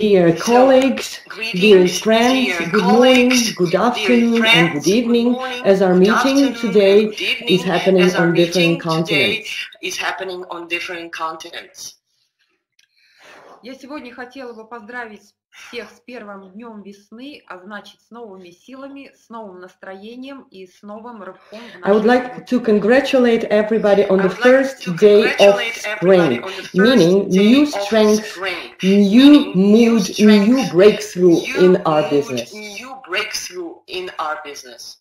Dear colleagues, dear friends, good morning, good afternoon, and good evening, as our meeting today is happening on different continents. Я сегодня хотела бы поздравить всех с первым днем весны, а значит с новыми силами, с новым настроением и с новым рывком в нашей I would like to congratulate everybody on the first day of spring, meaning new strength, new mood, new breakthrough in our business.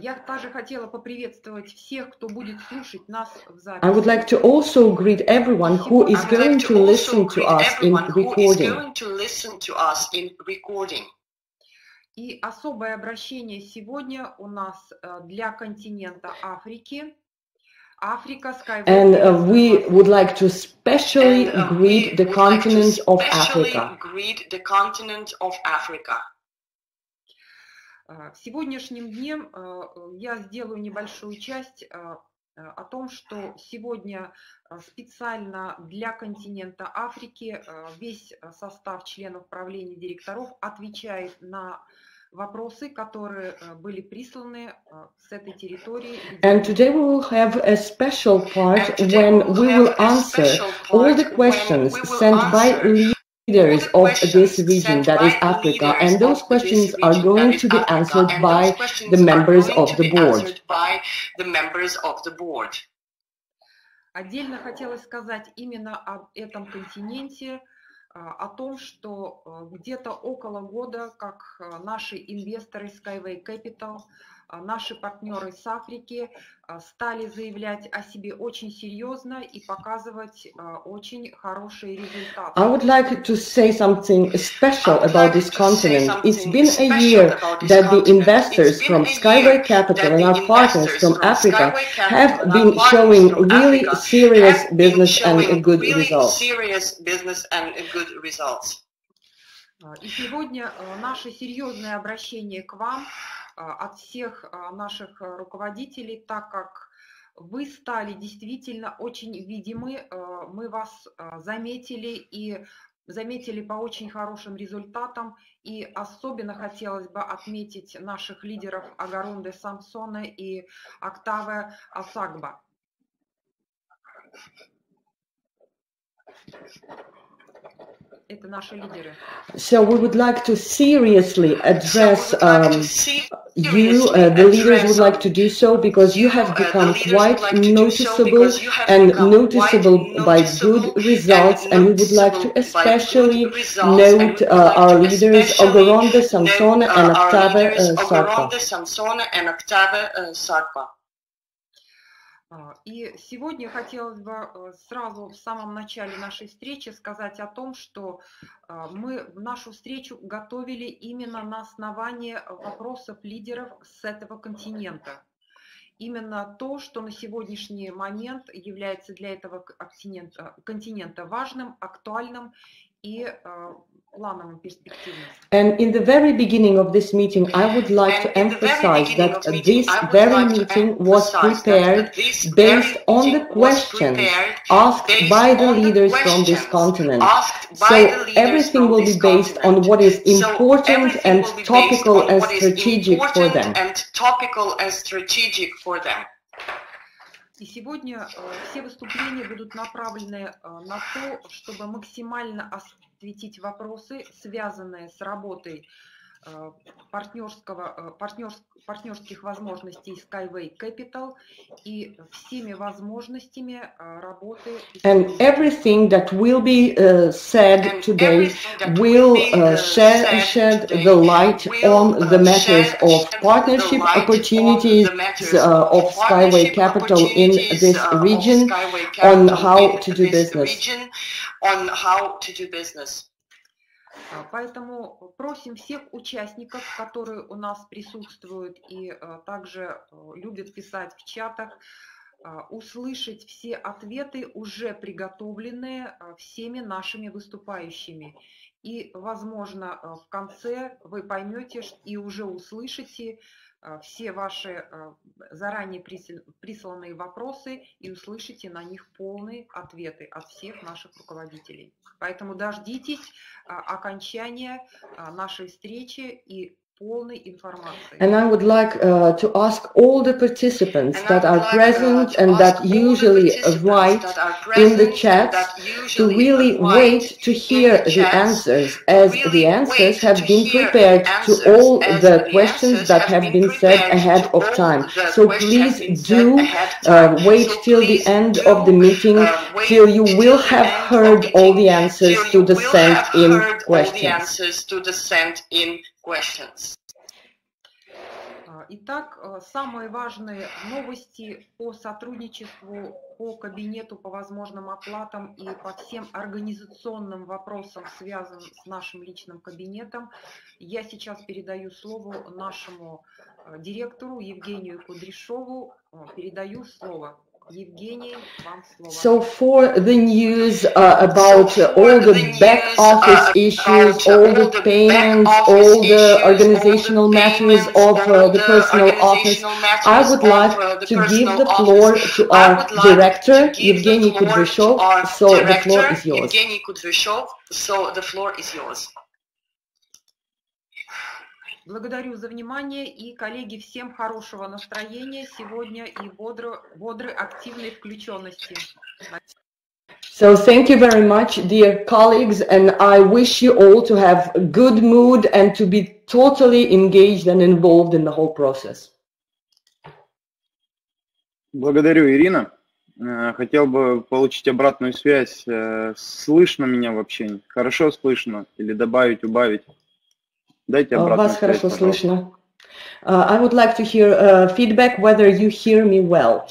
Я также хотела поприветствовать всех, кто будет слушать нас в записи. I would like to also greet everyone who is going to listen to us in recording. И особое обращение сегодня у нас для континента Африки. And we would like to specially greet the continent of Africa. В сегодняшнем дне я сделаю небольшую часть о том, что сегодня специально для континента Африки весь состав членов правления директоров отвечает на вопросы, которые были присланы с этой территории. And today we will have a special part when we will answer all the questions sent by leaders of this region, that is Africa, and those questions are going to be answered by the members of the board. Отдельно хотелось сказать именно об этом континенте, о том, что где-то около года, как наши инвесторы Skyway Capital, наши партнеры с Африки стали заявлять о себе очень серьезно и показывать очень хорошие результаты. I would like to say something special about this continent. It's been a year that the investors from Skyway Capital and our partners from Africa have been showing really serious business and good results. И сегодня наше серьезное обращение к вам от всех наших руководителей, так как вы стали действительно очень видимы, мы вас заметили и заметили по очень хорошим результатам. И особенно хотелось бы отметить наших лидеров Агарунды Самсона и Октава Осагба. So we would like to seriously address you, the leaders would like to do so, because you have become quite noticeable and noticeable by good results, and we would like to especially note our leaders Agarunda Samson and Oktave Sarpa. И сегодня хотелось бы сразу в самом начале нашей встречи сказать о том, что мы нашу встречу готовили именно на основании вопросов лидеров с этого континента. Именно то, что на сегодняшний момент является для этого континента важным, актуальным и And in the very beginning of this meeting, I would like to emphasize that this very meeting was prepared based on the questions asked by the leaders from this continent. So everything will be based on what is important and topical and strategic for them. И сегодня все выступления будут направлены на то, чтобы максимально осветить вопросы, связанные с работой партнерских возможностей Skyway Capital и всеми возможностями работы. And everything that will be said today will shed the light on the matters of partnership opportunities of Skyway Capital in this region, on how to do business. Поэтому просим всех участников, которые у нас присутствуют и также любят писать в чатах, услышать все ответы, уже приготовленные всеми нашими выступающими. И, возможно, в конце вы поймете и уже услышите все ваши заранее присланные вопросы и услышите на них полные ответы от всех наших руководителей. Поэтому дождитесь окончания нашей встречи и полной информации. And I would like to ask all the participants that are present and that usually write in the chat to really wait to hear the answers, as the answers have been prepared to all the questions that have been said ahead of time. So please do wait till the end of the meeting, till you will have heard all the answers to the sent-in questions. Итак, самые важные новости по сотрудничеству по кабинету, по возможным оплатам и по всем организационным вопросам, связанным с нашим личным кабинетом. Я сейчас передаю слово нашему директору Евгению Кудряшову. Передаю слово. So for the news about all the back office issues, all the payments, all the organizational matters of the personal office, I would like to give the floor to our director, Евгений Кудряшов. So the floor is yours. Благодарю за внимание и, коллеги, всем хорошего настроения сегодня и бодрой, активной включенности. So thank you very much, dear colleagues, and I wish you all to have a good mood and to be totally engaged and involved in the whole process. Благодарю, Ирина. Хотел бы получить обратную связь. Слышно меня в общении? Хорошо слышно? Или добавить, убавить? Вас хорошо слышно. I would like to hear feedback whether you hear me well.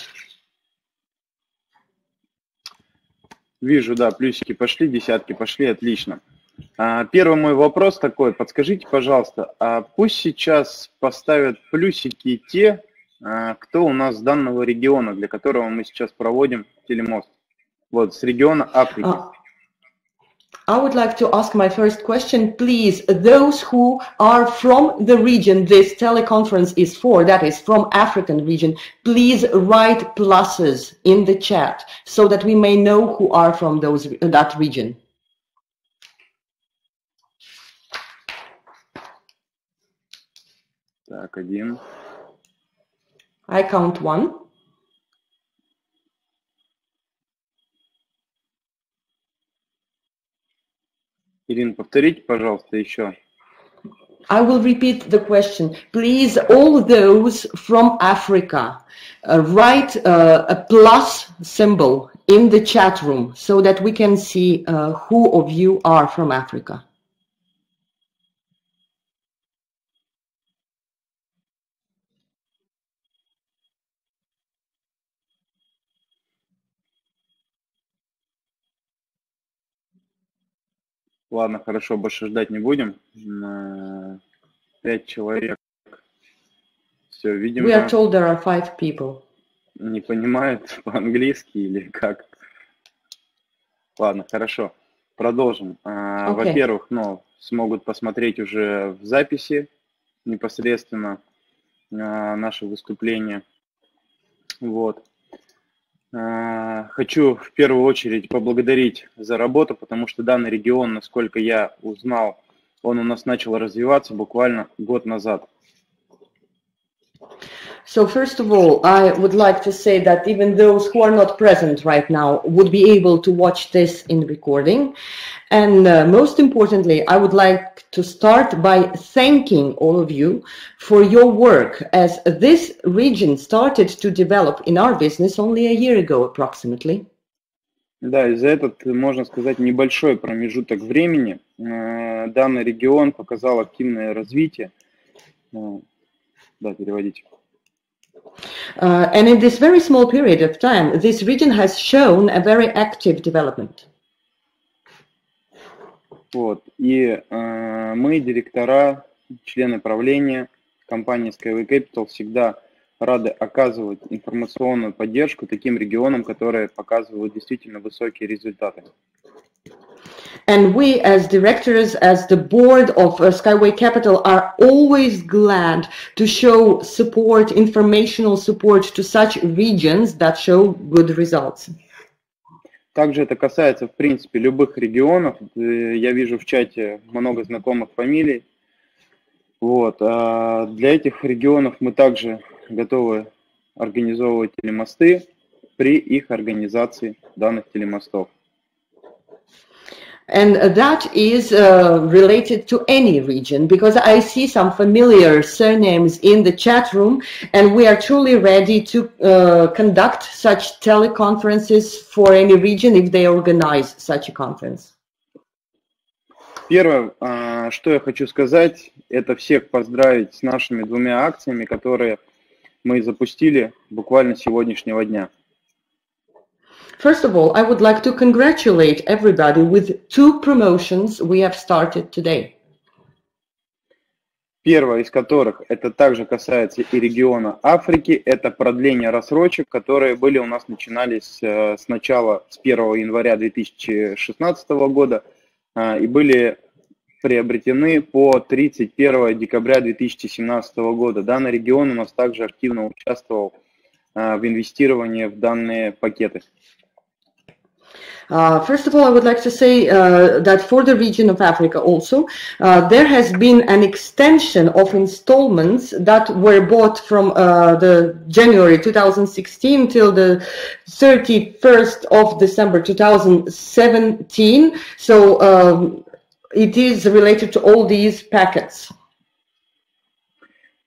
Вижу, да, плюсики пошли, десятки пошли, отлично. Первый мой вопрос такой, подскажите, пожалуйста, пусть сейчас поставят плюсики те, кто у нас с данного региона, для которого мы сейчас проводим телемост, вот, с региона Африки. I would like to ask my first question, please, those who are from the region this teleconference is for, that is from African region, please write pluses in the chat so that we may know who are from those that region. Так, один. I count one. Ирина, повторите, пожалуйста, еще. I will repeat the question. Please, all those from Africa, write a plus symbol in the chat room so that we can see who of you are from Africa. Ладно, хорошо, больше ждать не будем. 5 человек. Все, видимо. We are told there are 5 people. Не понимают по-английски или как. Ладно, хорошо. Продолжим. Okay. Во-первых, ну, смогут посмотреть уже в записи непосредственно наше выступление. Вот. Хочу в первую очередь поблагодарить за работу, потому что данный регион, насколько я узнал, он у нас начал развиваться буквально год назад. So first of all, I would like to say that even those who are not present right now would be able to watch this in recording. And most importantly, I would like to start by thanking all of you for your work, as this region started to develop in our business only a year ago, approximately. Да, и за этот, можно сказать, небольшой промежуток времени данный регион показал активное развитие. Да, переводите. And in this very small period of time, this region has shown a very active development. Вот. И мы, директора, члены правления компании Skyway Capital, всегда рады оказывать информационную поддержку таким регионам, которые показывают действительно высокие результаты. And we as directors, as the board of Skyway Capital, are always glad to show support, informational support to such regions that show good results. Также это касается, в принципе, любых регионов. Я вижу в чате много знакомых фамилий. Вот. А для этих регионов мы также готовы организовывать телемосты при их организации данных телемостов. And that is related to any region, because I see some familiar surnames in the chat room, and we are truly ready to conduct such teleconferences for any region if they organize such a conference. Первое, что я хочу сказать, это всех поздравить с нашими двумя акциями, которые мы запустили буквально с сегодняшнего дня. First of all, I would like to congratulate everybody with two promotions we have started today. Первое из которых, это также касается и региона Африки, это продление рассрочек, которые были у нас начинались с начала, с 1 января 2016 года и были приобретены по 31 декабря 2017 года. Данный регион у нас также активно участвовал в инвестировании в данные пакеты. First of all, I would like to say that for the region of Africa also, there has been an extension of installments that were bought from the January 2016 till the 31st of December 2017. So it is related to all these packets.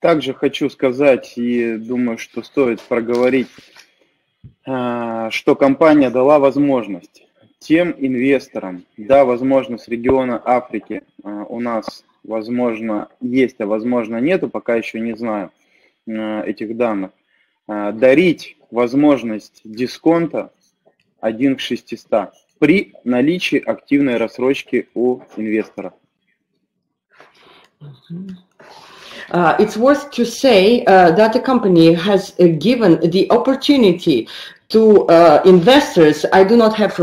Также хочу сказать, и думаю, что стоит проговорить, что компания дала возможность тем инвесторам, да, возможно, с региона Африки у нас, возможно, есть, а возможно, нету, пока еще не знаю этих данных, дарить возможность дисконта 1 к 600 при наличии активной рассрочки у инвестора. It's worth to say that the company has given the opportunity to investors. I do not have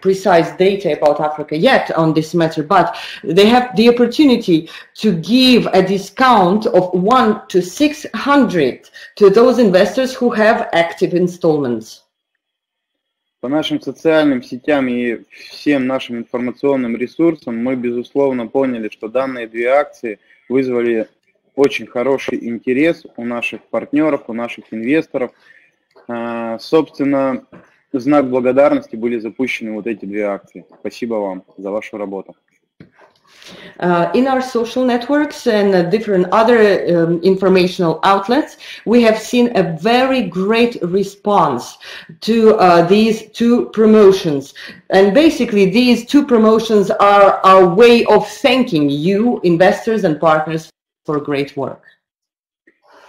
precise data about Africa yet on this matter, but they have the opportunity to give a discount of 1 to 600 to those investors who have active installments. По нашим социальным сетям и всем нашим информационным ресурсам мы, безусловно, поняли, что данные две акции вызвали очень хороший интерес у наших партнеров, у наших инвесторов. Собственно, в знак благодарности были запущены вот эти две акции. Спасибо вам за вашу работу. In our social networks and different other informational outlets, we have seen a very great response to these two promotions. And basically, these two promotions are our way of thanking you, investors and partners, for great work.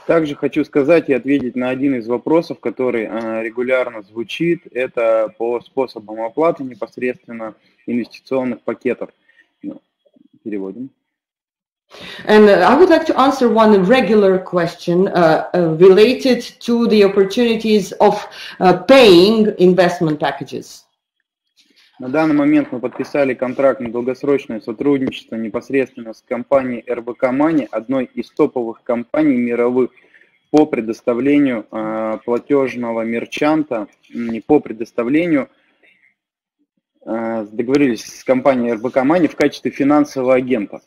Также хочу сказать и ответить на один из вопросов, который регулярно звучит. Это по способам оплаты непосредственно инвестиционных пакетов. Переводим. And I would like to answer one regular question related to the opportunities of paying investment packages. На данный момент мы подписали контракт на долгосрочное сотрудничество непосредственно с компанией RBK Money, одной из топовых компаний мировых по предоставлению платежного мерчанта, не по предоставлению, договорились с компанией RBK Money в качестве финансового агента.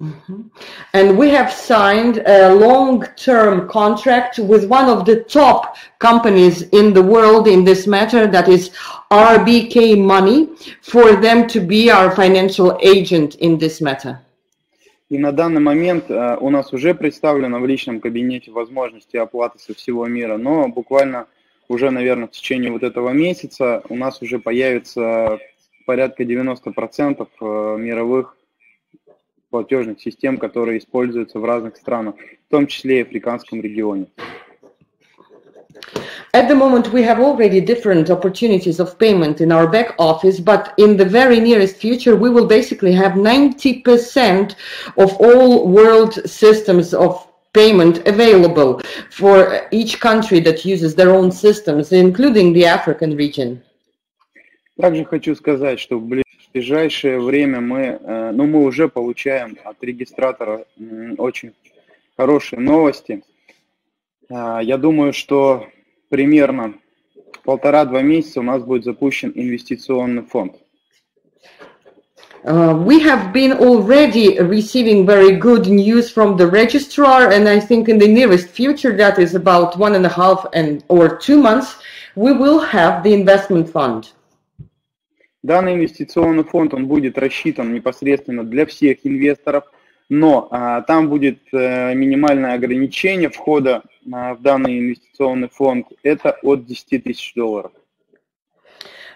Mm-hmm. And we have signed a long-term contract with one of the top companies in the world in this matter, that is RBK Money, for them to be our financial agent in this matter. И на данный момент у нас уже представлена в личном кабинете возможности оплаты со всего мира, но буквально уже, наверное, в течение вот этого месяца у нас уже появится порядка 90% мировых платежных систем, которые используются в разных странах, в том числе и в африканском регионе. At the moment we have already different opportunities of payment in our back office, but in the very nearest future we will basically have 90% of all world systems of payment available for each country that uses their own systems, including the African region. Также хочу сказать, что в ближайшее время мы уже получаем от регистратора очень хорошие новости. Я думаю, что примерно полтора-два месяца у нас будет запущен инвестиционный фонд. We have been already receiving very good news from the registrar, and I think in the nearest future, that is about 1.5 or 2 months, we will have the investment fund. Данный инвестиционный фонд, он будет рассчитан непосредственно для всех инвесторов, но там будет минимальное ограничение входа в данный инвестиционный фонд, это от $10 000.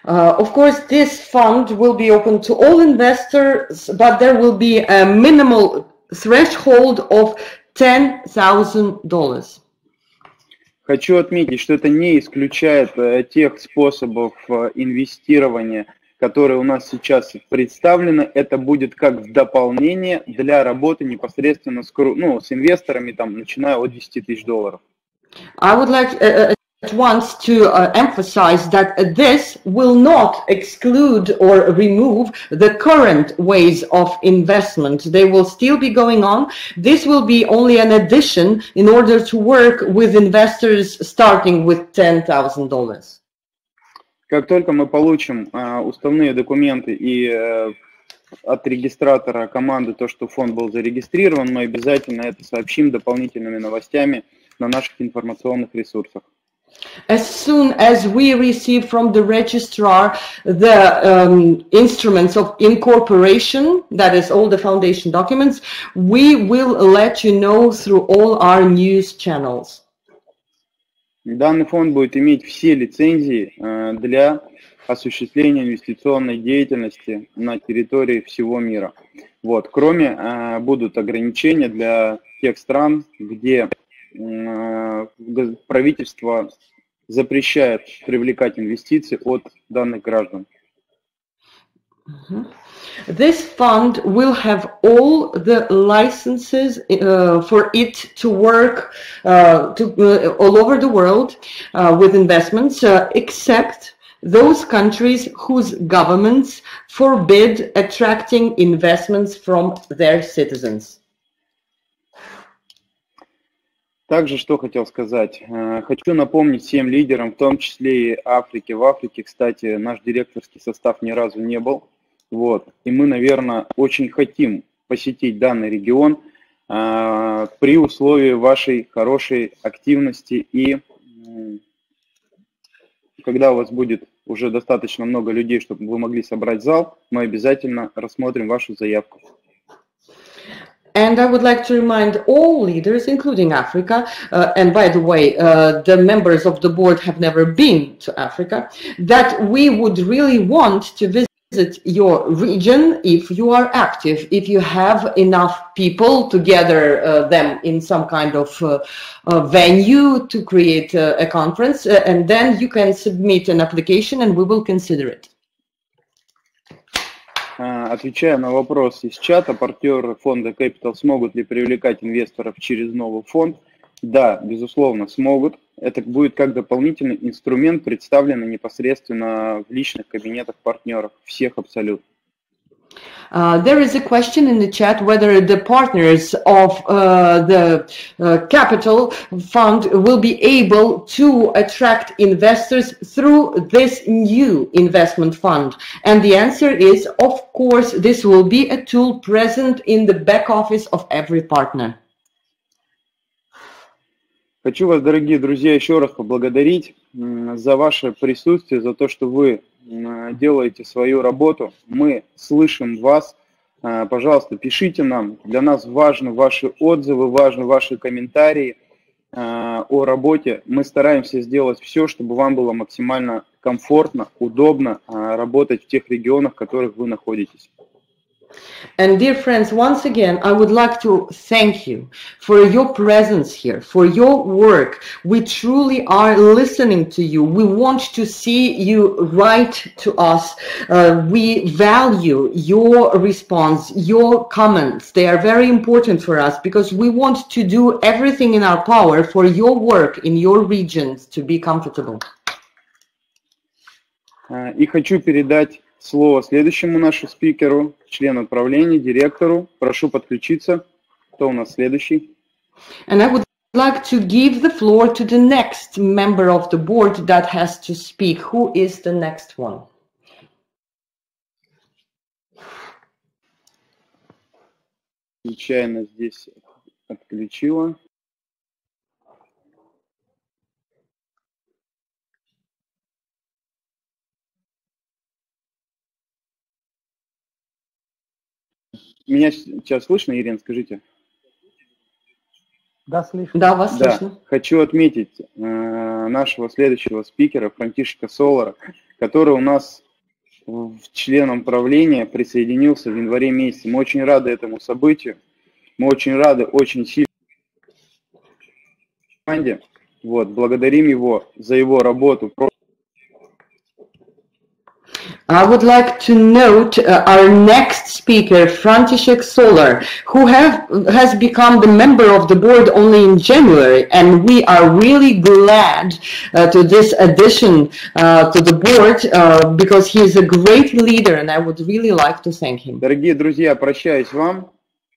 Of course, this fund will be open to all investors, but there will be a minimal threshold of $10,000. Хочу отметить, что это не исключает тех способов инвестирования, которые у нас сейчас представлены. Это будет как в дополнение для работы непосредственно с инвесторами, там, начиная от $10 000. I would like at once to emphasize that this will not exclude or remove the current ways of investment. They will still be going on. This will be only an addition in order to work with investors starting with $10,000. Как только мы получим уставные документы и от регистратора команды то, что фонд был зарегистрирован, мы обязательно это сообщим дополнительными новостями на наших информационных ресурсах. As soon as we receive from the registrar the instruments of incorporation, that is all the foundation documents, we will let you know through all our news channels. Данный фонд будет иметь все лицензии для осуществления инвестиционной деятельности на территории всего мира. Вот, кроме будут ограничения для тех стран, где правительство запрещает привлекать инвестиции от данных граждан. This fund will have all the licenses for it to work all over the world with investments, except those countries whose governments forbid attracting investments from their citizens. Также, что хотел сказать, хочу напомнить всем лидерам, в том числе и Африке. В Африке, кстати, наш директорский состав ни разу не был. Вот. И мы, наверное, очень хотим посетить данный регион при условии вашей хорошей активности. И когда у вас будет уже достаточно много людей, чтобы вы могли собрать зал, мы обязательно рассмотрим вашу заявку. And I would like to remind all leaders, including Africa, and by the way, the members of the board have never been to Africa, that we would really want to visit your region if you are active, if you have enough people to gather them in some kind of venue to create a conference, and then you can submit an application and we will consider it. Отвечая на вопрос из чата, партнеры фонда Capital смогут ли привлекать инвесторов через новый фонд? Да, безусловно, смогут. Это будет как дополнительный инструмент, представленный непосредственно в личных кабинетах партнеров, всех абсолютно. There is a question in the chat whether the partners of the Capital Fund will be able to attract investors through this new investment fund. And the answer is, of course, this will be a tool present in the back office of every partner. Хочу вас, дорогие друзья, еще раз поблагодарить за ваше присутствие, за то, что вы делаете свою работу. Мы слышим вас. Пожалуйста, пишите нам. Для нас важны ваши отзывы, важны ваши комментарии о работе. Мы стараемся сделать все, чтобы вам было максимально комфортно, удобно работать в тех регионах, в которых вы находитесь. And dear friends, once again, I would like to thank you for your presence here, for your work. We truly are listening to you. We want to see you write to us. We value your response, your comments. They are very important for us because we want to do everything in our power for your work in your regions to be comfortable. И хочу передать слово следующему нашему спикеру, члену правления, директору. Прошу подключиться. Кто у нас следующий? And I would like to give the floor to the next member of the board that has to speak. Who is the next one? Случайно здесь отключила. Меня сейчас слышно, Ирина, скажите? Да, слышно. Да, вас слышно. Хочу отметить нашего следующего спикера, Франтишека Солара, который у нас членом правления присоединился в январе месяце. Мы очень рады этому событию. Мы очень рады, очень сильно команде. Вот, благодарим его за его работу. I would like to note our next speaker, Frantishek Solar, who has become the member of the board only in January, and we are really glad to this addition to the board because he is a great leader, and I would really like to thank him. Дорогие друзья, прощаюсь вам,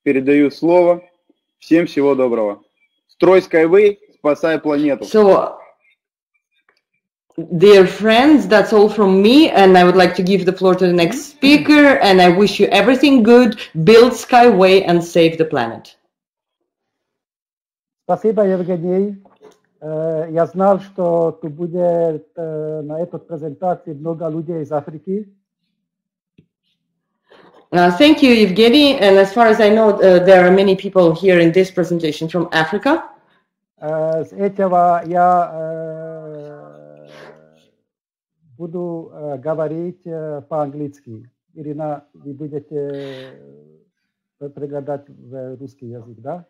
передаю слово. Всем всего доброго. Строй Skyway, спасай планету. Dear friends, that's all from me, and I would like to give the floor to the next speaker, and I wish you everything good. Build Skyway and save the planet. Спасибо, Евгений. Я знал, что тут будет на этой презентации много людей из Африки. Thank you, Evgeny. And as far as I know, there are many people here in this presentation from Africa. С этого я буду говорить по-английски. Ирина, вы будете переглядать в русский язык, да?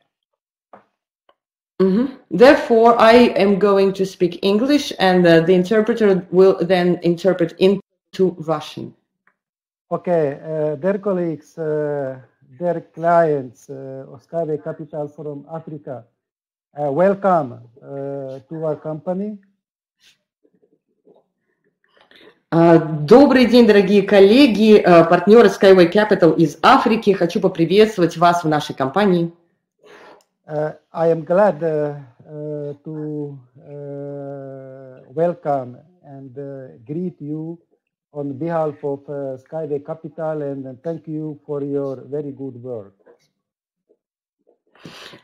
Therefore, I am going to speak English, and the interpreter will then interpret into Russian. Okay, dear colleagues, dear clients of Skyway Capital from Africa, welcome to our company. Добрый день, дорогие коллеги, партнеры Skyway Capital из Африки. Хочу поприветствовать вас в нашей компании. I am glad to welcome and greet you on behalf of Skyway Capital and thank you for your very good work.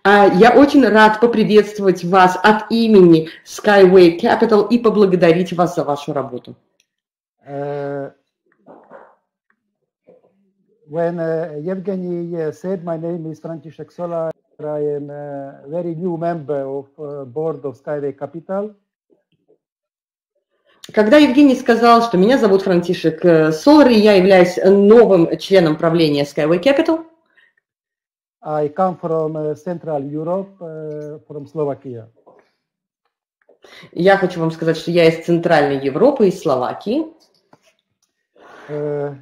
Я очень рад поприветствовать вас от имени Skyway Capital и поблагодарить вас за вашу работу. When Evgeny said my name is Frantishek Solar, I am a very new member of board of Skyway Capital. Когда Евгений сказал, что меня зовут Франтишек Солар, и я являюсь новым членом правления Skyway Capital. I come from Central Europe, from Slovakia. Я хочу вам сказать, что я из Центральной Европы, из Словакии. Что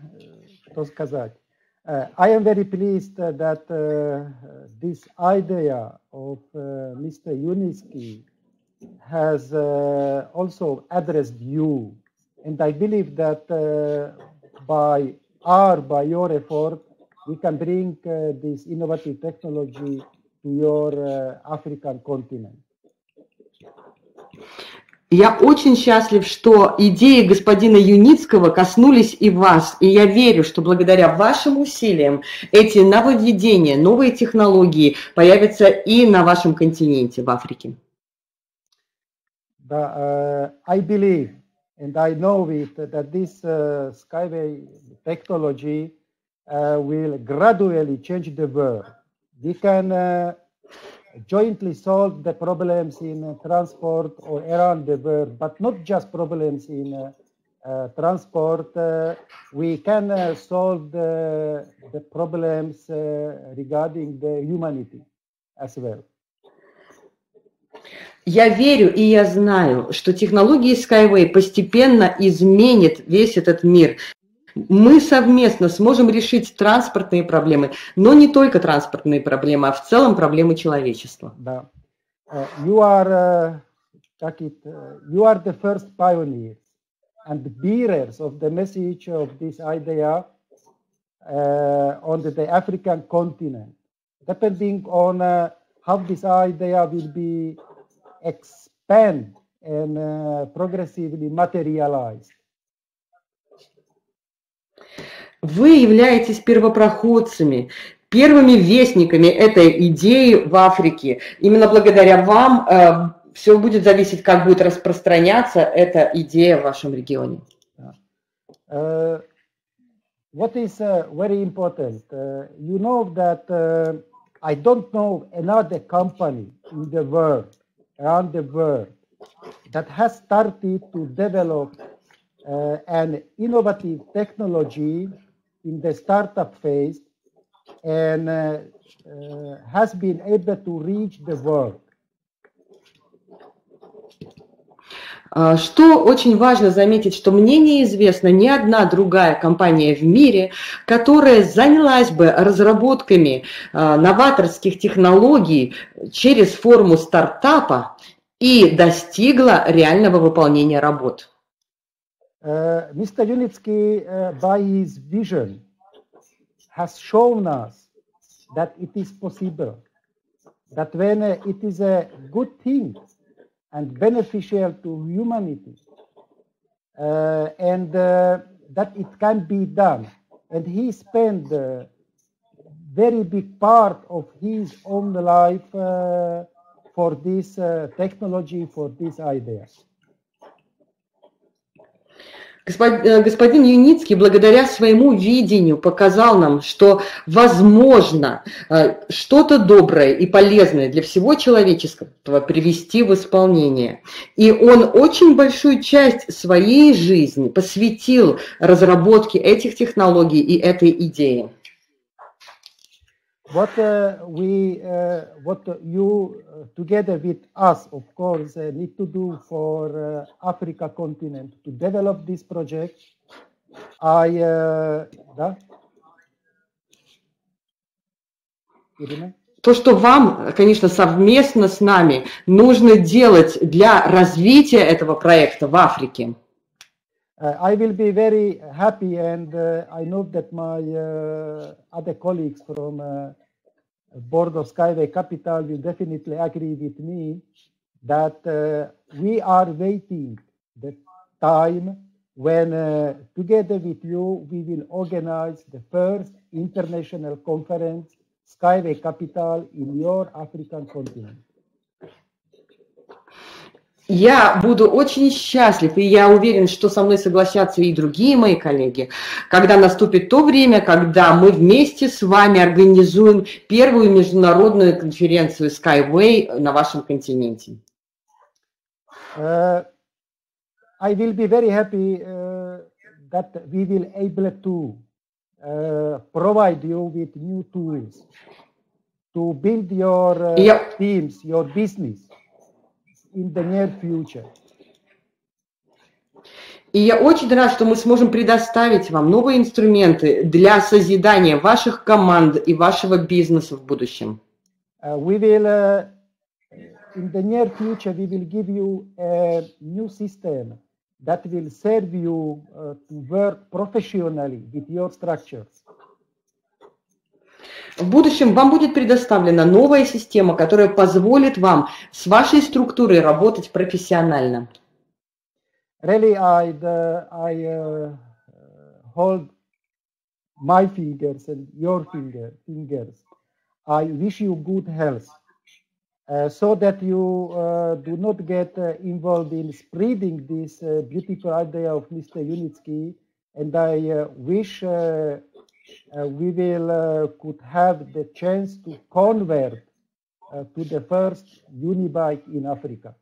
сказать? I am very pleased that this idea of Mr. Yunicki has also addressed you, and I believe that by your effort, we can bring this innovative technology to your African continent. Я очень счастлив, что идеи господина Юницкого коснулись и вас, и я верю, что благодаря вашим усилиям эти нововведения, новые технологии появятся и на вашем континенте, в Африке. I believe and I know it that this Skyway technology will gradually change the world. We can jointly solve the problems in transport or around the world, but not just problems in transport. We can solve the problems regarding the humanity as well. Я верю и я знаю, что технологии Skyway постепенно изменят весь этот мир. Мы совместно сможем решить транспортные проблемы, но не только транспортные проблемы, а в целом проблемы человечества. Да. You are the first pioneers and bearers of the message of this idea on the African continent, depending on how this idea will be expanded and progressively materialized. Вы являетесь первопроходцами, первыми вестниками этой идеи в Африке. Именно благодаря вам все будет зависеть, как будет распространяться эта идея в вашем регионе. What is very important, you know that I don't know another company in the world, around the world, that has started to develop an innovative technology in the startup phase and has been able to reach the world. Что очень важно заметить, что мне неизвестна ни одна другая компания в мире, которая занялась бы разработками новаторских технологий через форму стартапа и достигла реального выполнения работ. Mr. Yunicki, by his vision, has shown us that it is possible, that when it is a good thing and beneficial to humanity, and that it can be done. And he spent a very big part of his own life for this technology, for these ideas. Господин Юницкий, благодаря своему видению, показал нам, что возможно что-то доброе и полезное для всего человеческого привести в исполнение. И он очень большую часть своей жизни посвятил разработке этих технологий и этой идеи. What you together with us, of course, need to do for Africa continent to develop this project. То, что вам, конечно, совместно с нами нужно делать для развития этого проекта в Африке. I will be very happy, and I know that my other colleagues from Board of Skyway Capital will definitely agree with me that we are waiting the time when together with you we will organize the first international conference Skyway Capital in your African continent. Я буду очень счастлив, и я уверен, что со мной согласятся и другие мои коллеги, когда наступит то время, когда мы вместе с вами организуем первую международную конференцию Skyway на вашем континенте. I will be very happy that we will able to provide you with new tools to build your teams, your business. In the near future. И я очень рад, что мы сможем предоставить вам новые инструменты для созидания ваших команд и вашего бизнеса в будущем. We will, in the near future, we will give you a new system that will serve you to work professionally with your structures. В будущем вам будет предоставлена новая система, которая позволит вам с вашей структурой работать профессионально. Really, I hold my fingers and your fingers. I wish you good health, so that you do not get involved in spreading this beautiful idea of Mr. Yunicki, and I wish. We will could have the chance to convert to the first unibike in Africa.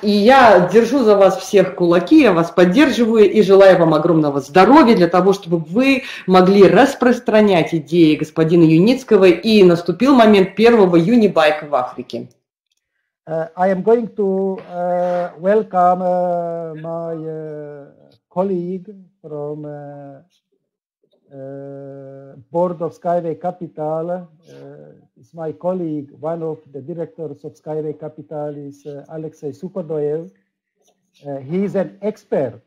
И я держу за вас всех кулаки, я вас поддерживаю и желаю вам огромного здоровья для того, чтобы вы могли распространять идеи господина Юницкого и наступил момент первого юнибайка в Африке. I am going to welcome my colleague from Board of Skyway Capital. It's my colleague, one of the directors of Skyway Capital is Alexey Suходoev, He is an expert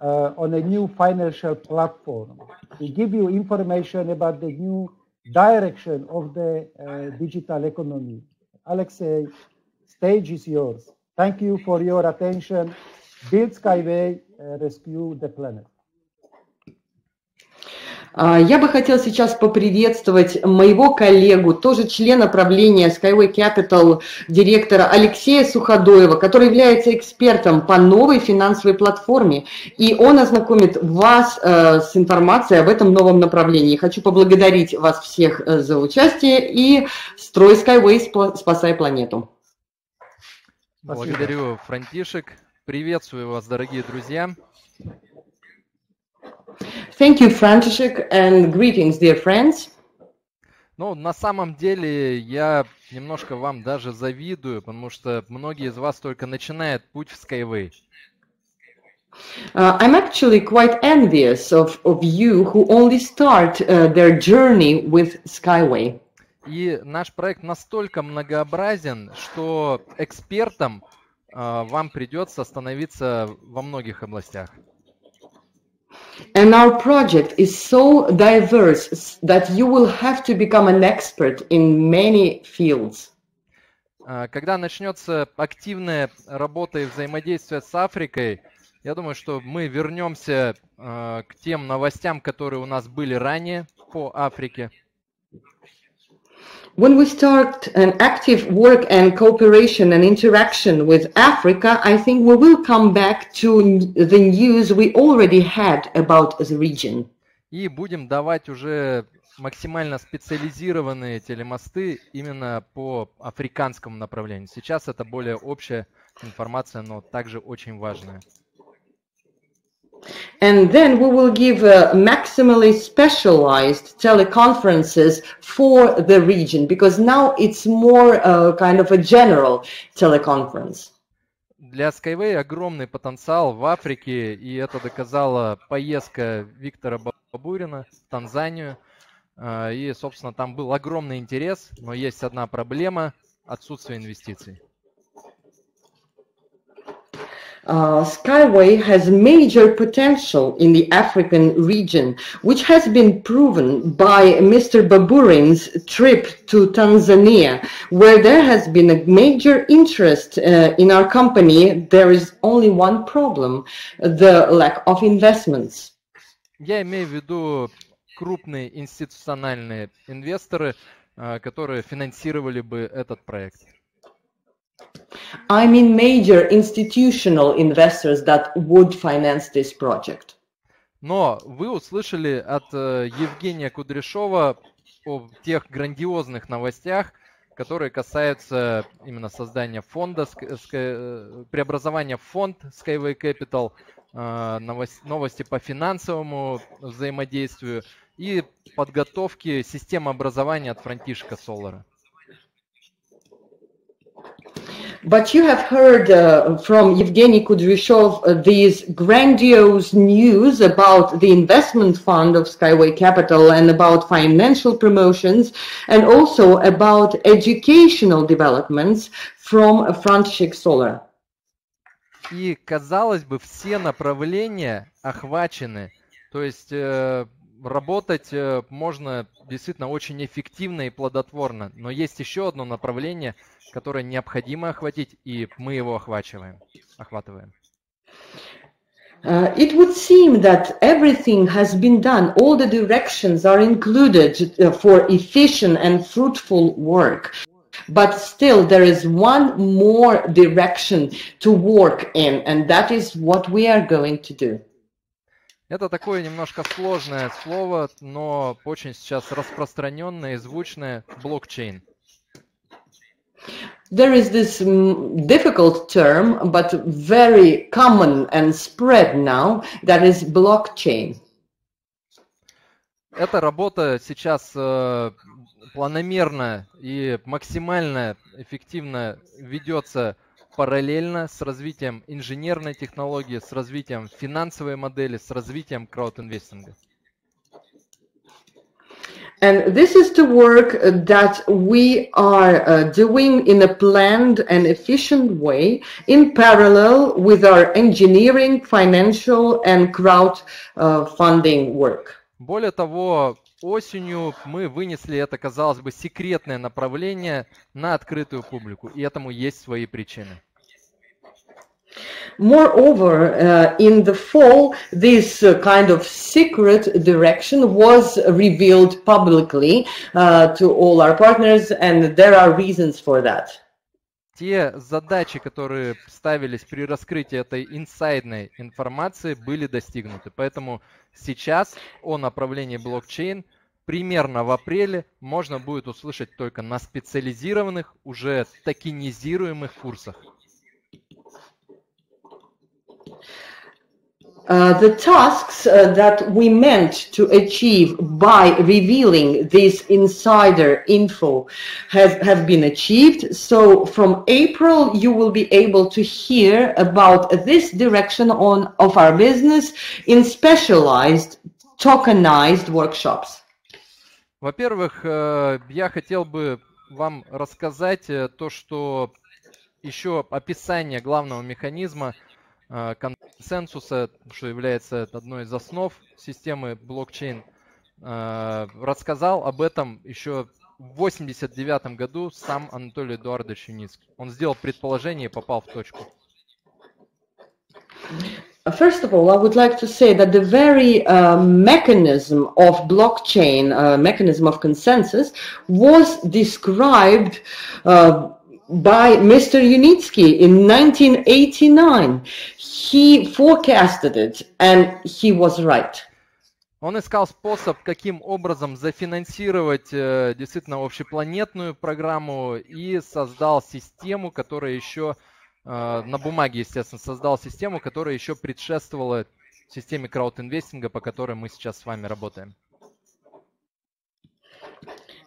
on a new financial platform. He gives you information about the new direction of the digital economy. Alexei, stage is yours. Thank you for your attention. Build Skyway, rescue the planet. Я бы хотел сейчас поприветствовать моего коллегу, тоже члена правления Skyway Capital, директора Алексея Суходоева, который является экспертом по новой финансовой платформе, и он ознакомит вас с информацией об этом новом направлении. Хочу поблагодарить вас всех за участие и строй Skyway, спасай планету. Спасибо. Благодарю, Франтишек. Приветствую вас, дорогие друзья. Thank you, Франтишек, and greetings, dear friends. Ну, на самом деле, я немножко вам даже завидую, потому что многие из вас только начинают путь в Skyway. I'm actually quite envious of you who only start their journey with Skyway. И наш проект настолько многообразен, что экспертам вам придется становиться во многих областях. And our project is so diverse that you will have to become an expert in many fields. Когда начнется активная работа и взаимодействие с Африкой, я думаю, что мы вернемся к тем новостям, которые у нас были ранее по Африке. When we start an active work and cooperation and interaction with Africa, I think we will come back to the news we already had about the region. И будем давать уже максимально специализированные телемосты именно по африканскому направлению. Сейчас это более общая информация, но также очень важная. And then we will give maximally specialized teleconferences for the region, because now it's more kind of a general teleconference. Для Skyway огромный потенциал в Африке, и это доказала поездка Виктора Бабурина в Танзанию. И, собственно, там был огромный интерес, но есть одна проблема – отсутствие инвестиций. Skyway has major potential in the African region, which has been proven by Mr. Baburin's trip to Tanzania, where there has been a major interest in our company. There is only one problem, the lack of investments. Я имею в виду крупные институциональные инвесторы, которые финансировали бы этот проект. I mean major institutional investors that would finance this project. Но вы услышали от Евгения Кудряшова о тех грандиозных новостях, которые касаются именно создания фонда, преобразования в фонд Skyway Capital, новости по финансовому взаимодействию и подготовки системы образования от Франтишека Солара. But you have heard from Evgeny Kudryashov these grandiose news about the investment fund of Skyway Capital and about financial promotions and also about educational developments from Франтишек Солар. И, казалось бы, все направления охвачены. То есть работать можно действительно очень эффективно и плодотворно. Но есть еще одно направление, которое необходимо охватить, и мы его охватываем. It would seem that everything has been done. All the directions are included for efficient and fruitful work. But still there is one more direction to work in, and that is what we are going to do. Это такое немножко сложное слово, но очень сейчас распространенное и звучное – блокчейн. There is this difficult term, but very common and spread now, that is blockchain. Эта работа сейчас планомерно и максимально эффективно ведется параллельно с развитием инженерной технологии, с развитием финансовой модели, с развитием краудинвестинга. And this is the work that we are doing in a planned and efficient way in parallel with our engineering, financial and crowdfunding work. Более того, осенью мы вынесли это, казалось бы, секретное направление на открытую публику, и этому есть свои причины. Moreover, in the fall, this kind of secret direction was revealed publicly to all our partners, and there are reasons for that. Те задачи, которые ставились при раскрытии этой инсайдной информации, были достигнуты. Поэтому сейчас о направлении блокчейн примерно в апреле можно будет услышать только на специализированных, уже токенизируемых курсах. The tasks that we meant to achieve by revealing this insider info have been achieved. So from April, you will be able to hear about this direction of our business in specialized, tokenized workshops. Во-первых, я хотел бы вам рассказать то, что еще описание главного механизма консенсуса, что является одной из основ системы блокчейн, рассказал об этом еще в 1989 году сам Анатолий Эдуардович Юницкий. Он сделал предположение и попал в точку. First of all, I would like to say that the very mechanism of blockchain, mechanism of consensus, was described by Mr. Yunicki in 1989. He forecasted it, and he was right. Он искал способ, каким образом зафинансировать действительно общепланетную программу, и создал систему, которая еще, на бумаге, естественно, создал систему, которая еще предшествовала системе краудинвестинга, по которой мы сейчас с вами работаем.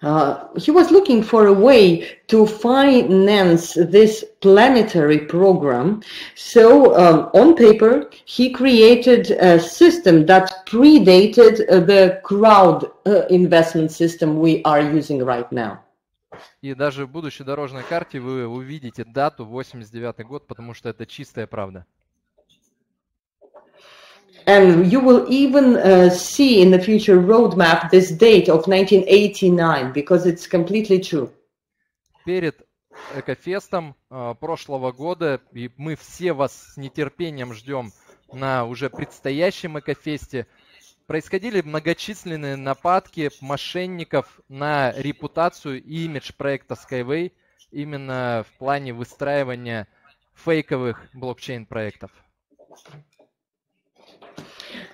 He was looking for a way to finance this planetary program. So on paper, he created a system that predated the crowd investment system we are using right now. И даже в будущей дорожной карте вы увидите дату 89 год, потому что это чистая правда. And you will even see in the future roadmap this date of 1989, because it's completely true. Перед Экофестом прошлого года, и мы все вас с нетерпением ждем на уже предстоящем Экофесте, происходили многочисленные нападки мошенников на репутацию и имидж проекта Skyway именно в плане выстраивания фейковых блокчейн-проектов.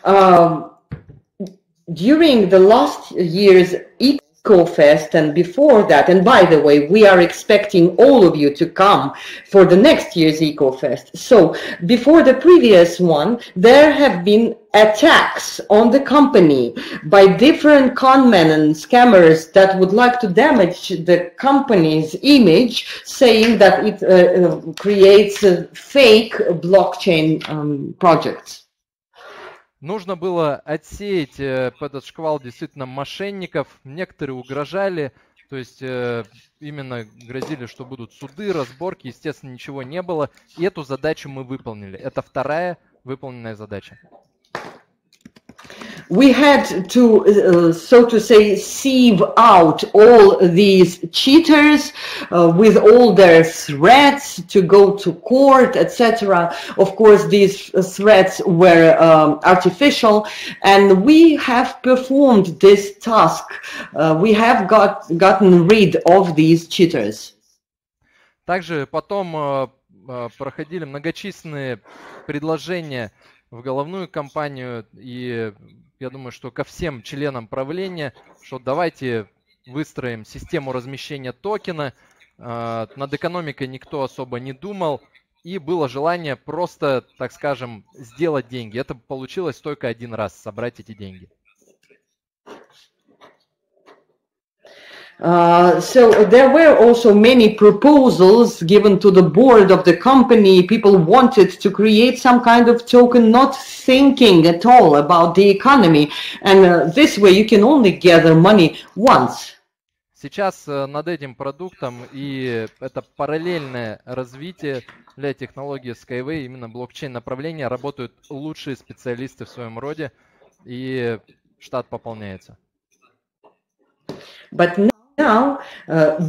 During the last year's EcoFest and before that, and by the way, we are expecting all of you to come for the next year's EcoFest. So before the previous one, there have been attacks on the company by different con men and scammers that would like to damage the company's image, saying that it creates fake blockchain projects. Нужно было отсеять этот шквал действительно мошенников. Некоторые угрожали, то есть именно грозили, что будут суды, разборки. Естественно, ничего не было. И эту задачу мы выполнили. Это вторая выполненная задача. We had to, so to say, sieve out all these cheaters with all their threats to go to court, etc. Of course, these threats were artificial, and we have performed this task. We have gotten rid of these cheaters. Также потом проходили многочисленные предложения в головную компанию, и я думаю, что ко всем членам правления, что давайте выстроим систему размещения токена. Над экономикой никто особо не думал, и было желание просто, так скажем, сделать деньги. Это получилось только один раз, собрать эти деньги. So there were also many proposals given to the board of the company. People wanted to create some kind of token, not thinking at all about the economy. And this way you can only gather money once. Сейчас над этим продуктом, и это параллельное развитие для технологии Skyway, именно блокчейн направления, работают лучшие специалисты в своем роде, и штат пополняется. But now,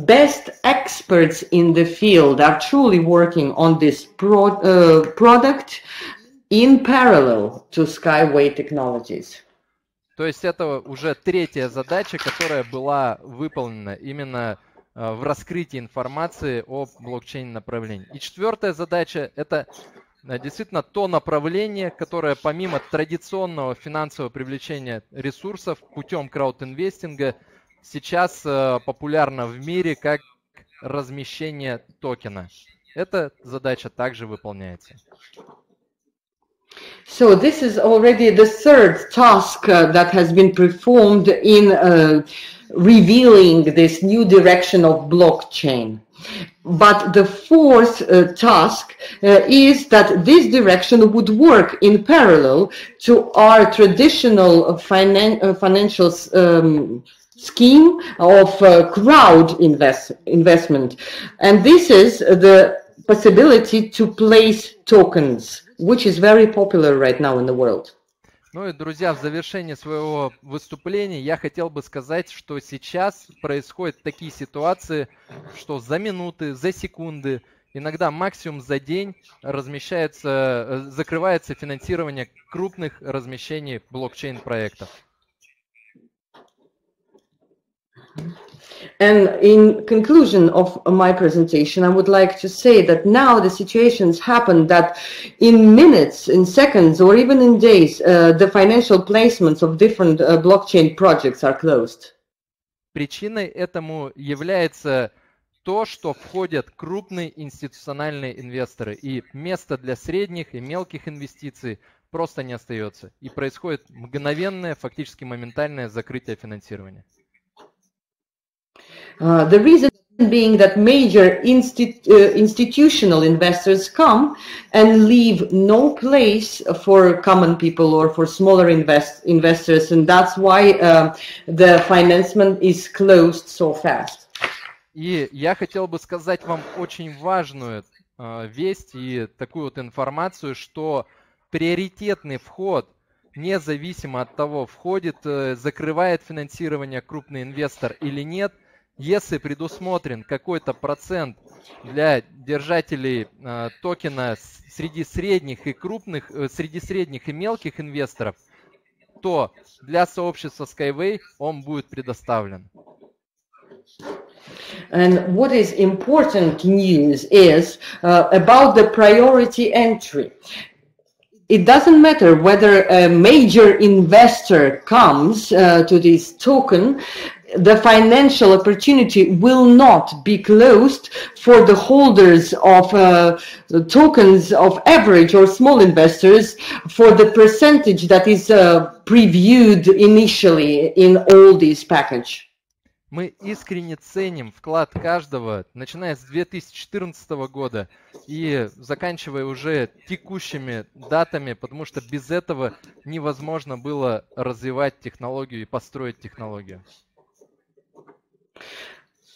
best experts in the field are truly working on this product in parallel to Skyway technologies. То есть это уже третья задача, которая была выполнена именно в раскрытии информации о блокчейн-направлении. И четвертая задача – это действительно то направление, которое помимо традиционного финансового привлечения ресурсов путем краудинвестинга сейчас популярно в мире как размещение токена. Эта задача также выполняется. So this is already the third task that has been performed in revealing this new direction of blockchain. But the fourth task is that this direction would work in parallel to our traditional financial scheme of crowd investment. And this is the possibility to place tokens, which is very popular right now in the world. Ну и, друзья, в завершении своего выступления я хотел бы сказать, что сейчас происходят такие ситуации, что за минуты, за секунды, иногда максимум за день закрывается финансирование крупных размещений блокчейн-проектов. And in conclusion of my presentation, I would like to say that now the situations happen that in minutes, in seconds, or even in days, the financial placements of different blockchain projects are closed. Причиной этому является то, что входят крупные институциональные инвесторы, и места для средних и мелких инвестиций просто не остается, и происходит мгновенное, фактически моментальное закрытие финансирования. The reason being that major institutional investors come and leave no place for common people or for smaller investors, and that's why the financement is closed so fast. И я хотел бы сказать вам очень важную весть и такую вот информацию, что приоритетный вход, независимо от того, входит, закрывает финансирование крупный инвестор или нет, если предусмотрен какой-то процент для держателей токена среди средних и мелких инвесторов, то для сообщества Skyway он будет предоставлен. And what is important news is about the priority entry. It doesn't matter whether a major investor comes to this token. The financial opportunity will not be closed for the holders of tokens of average or small investors for the percentage that is previewed initially in all these packages. Мы искренне ценим вклад каждого, начиная с 2014 года и заканчивая уже текущими датами, потому что без этого невозможно было развивать технологию и построить технологию.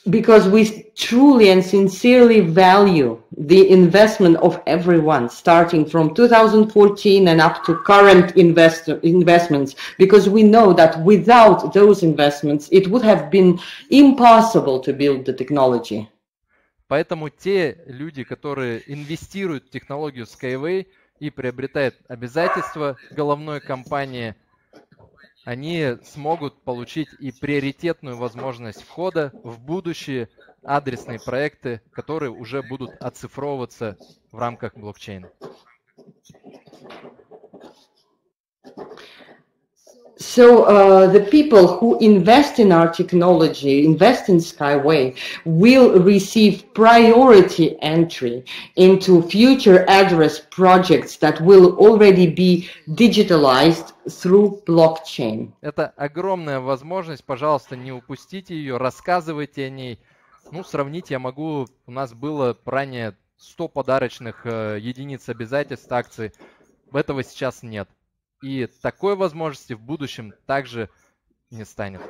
Because we truly and sincerely value the investment of everyone, starting from 2014 and up to current investments, because we know that without those investments, it would have been impossible to build the technology. Поэтому те люди, которые инвестируют в технологию Skyway и приобретают обязательства головной компании, они смогут получить и приоритетную возможность входа в будущие адресные проекты, которые уже будут оцифровываться в рамках блокчейна. So the people who invest in our technology, invest in Skyway, will receive priority entry into future address projects that will already be digitalized through blockchain. Это огромная возможность, пожалуйста, не упустите ее, рассказывайте о ней. Ну, сравнить я могу, у нас было ранее 100 подарочных единиц обязательств акций, этого сейчас нет. И такой возможности в будущем также не станет.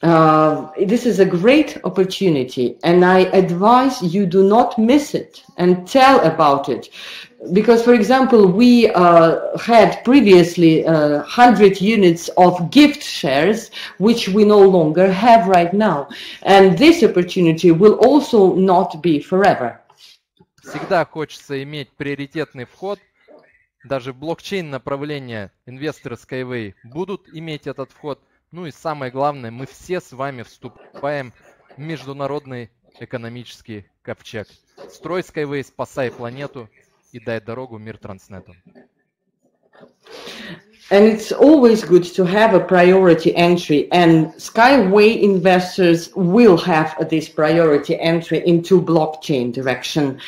This is a great opportunity, and I advise you do not miss it and tell about it. Because, for example, we had previously 100 units of gift shares, which we no longer have right now. And this opportunity will also not be forever. Всегда хочется иметь приоритетный вход. Даже блокчейн-направления инвесторы Skyway будут иметь этот вход. Ну и самое главное, мы все с вами вступаем в международный экономический ковчег. Строй Skyway, спасай планету и дай дорогу мир Транснету. And it's always good to have a priority entry, and Skyway investors will have this priority entry into blockchain direction.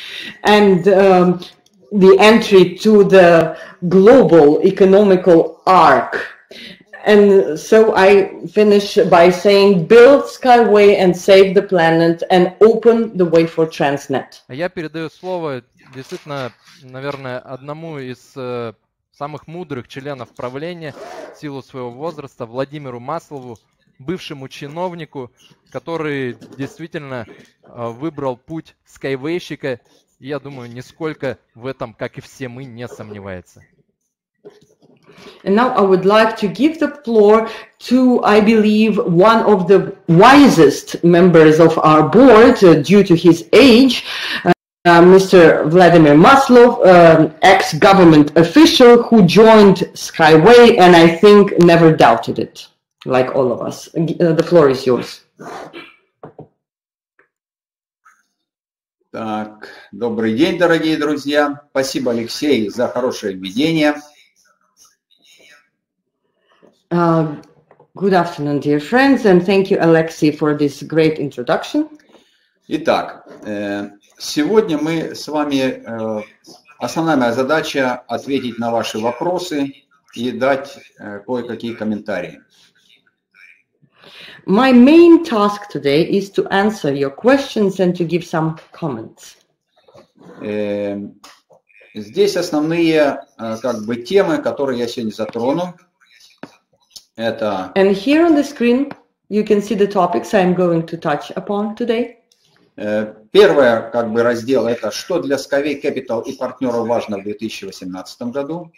And the entry to the global economical arc. And so I finish by saying, build Skyway and save the planet and open the way for Transnet. Я передаю слово действительно, наверное, одному из самых мудрых членов правления в силу своего возраста, Владимиру Маслову, бывшему чиновнику, который действительно выбрал путь скайвейщика. Я думаю, нисколько в этом, как и все мы, не сомневается. And now I would like to give the floor to, I believe, one of the wisest members of our board due to his age, Mr. Vladimir Maslov, ex-government official who joined Skyway and I think never doubted it, like all of us. The floor is yours. Так, добрый день, дорогие друзья. Спасибо, Алексей, за хорошее введение. Good afternoon, dear friends, and thank you, Alexei, for this great introduction. Итак, сегодня мы с вами, основная моя задача ответить на ваши вопросы и дать кое-какие комментарии. My main task today is to answer your questions and to give some comments. Здесь основные, как бы, темы, которые я сегодня затрону. Это... And here on the screen you can see the topics I'm going to touch upon today. Первое, как бы, раздел — это что для Skyway Capital и партнеров важно в 2018 году.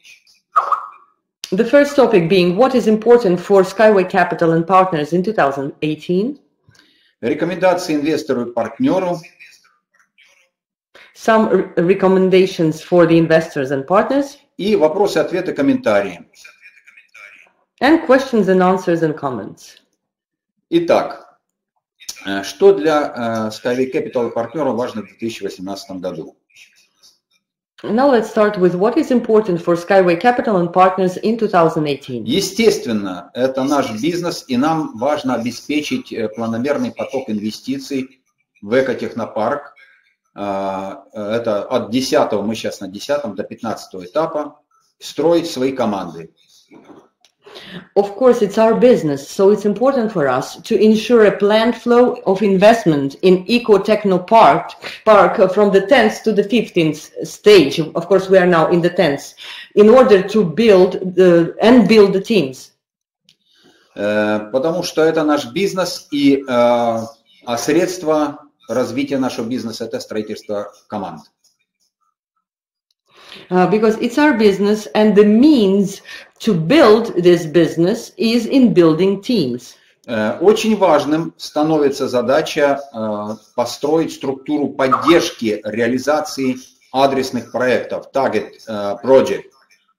The first topic being what is important for Skyway Capital and partners in 2018. Рекомендации инвестору и партнеру. Some recommendations for the investors and partners. И вопросы, ответы, комментарии. And questions and answers and comments. Итак, что для Skyway Capital и партнеров важно в 2018 году? Now let's start with what is important for Skyway Capital and partners in 2018. Естественно, это наш бизнес, и нам важно обеспечить планомерный поток инвестиций в экотехнопарк. Это от 10-го, мы сейчас на 10-м, до 15-го этапа, строить свои команды. Of course, it's our business, so it's important for us to ensure a planned flow of investment in Eco-Techno Park from the 10th to the 15th stage. Of course, we are now in the 10th, in order to build the teams. Потому что это наш бизнес, и средство развития нашего бизнеса – это строительство команд. Because it's our business, and the means to build this business is in building teams. Очень важным становится задача построить структуру поддержки реализации адресных проектов, target project.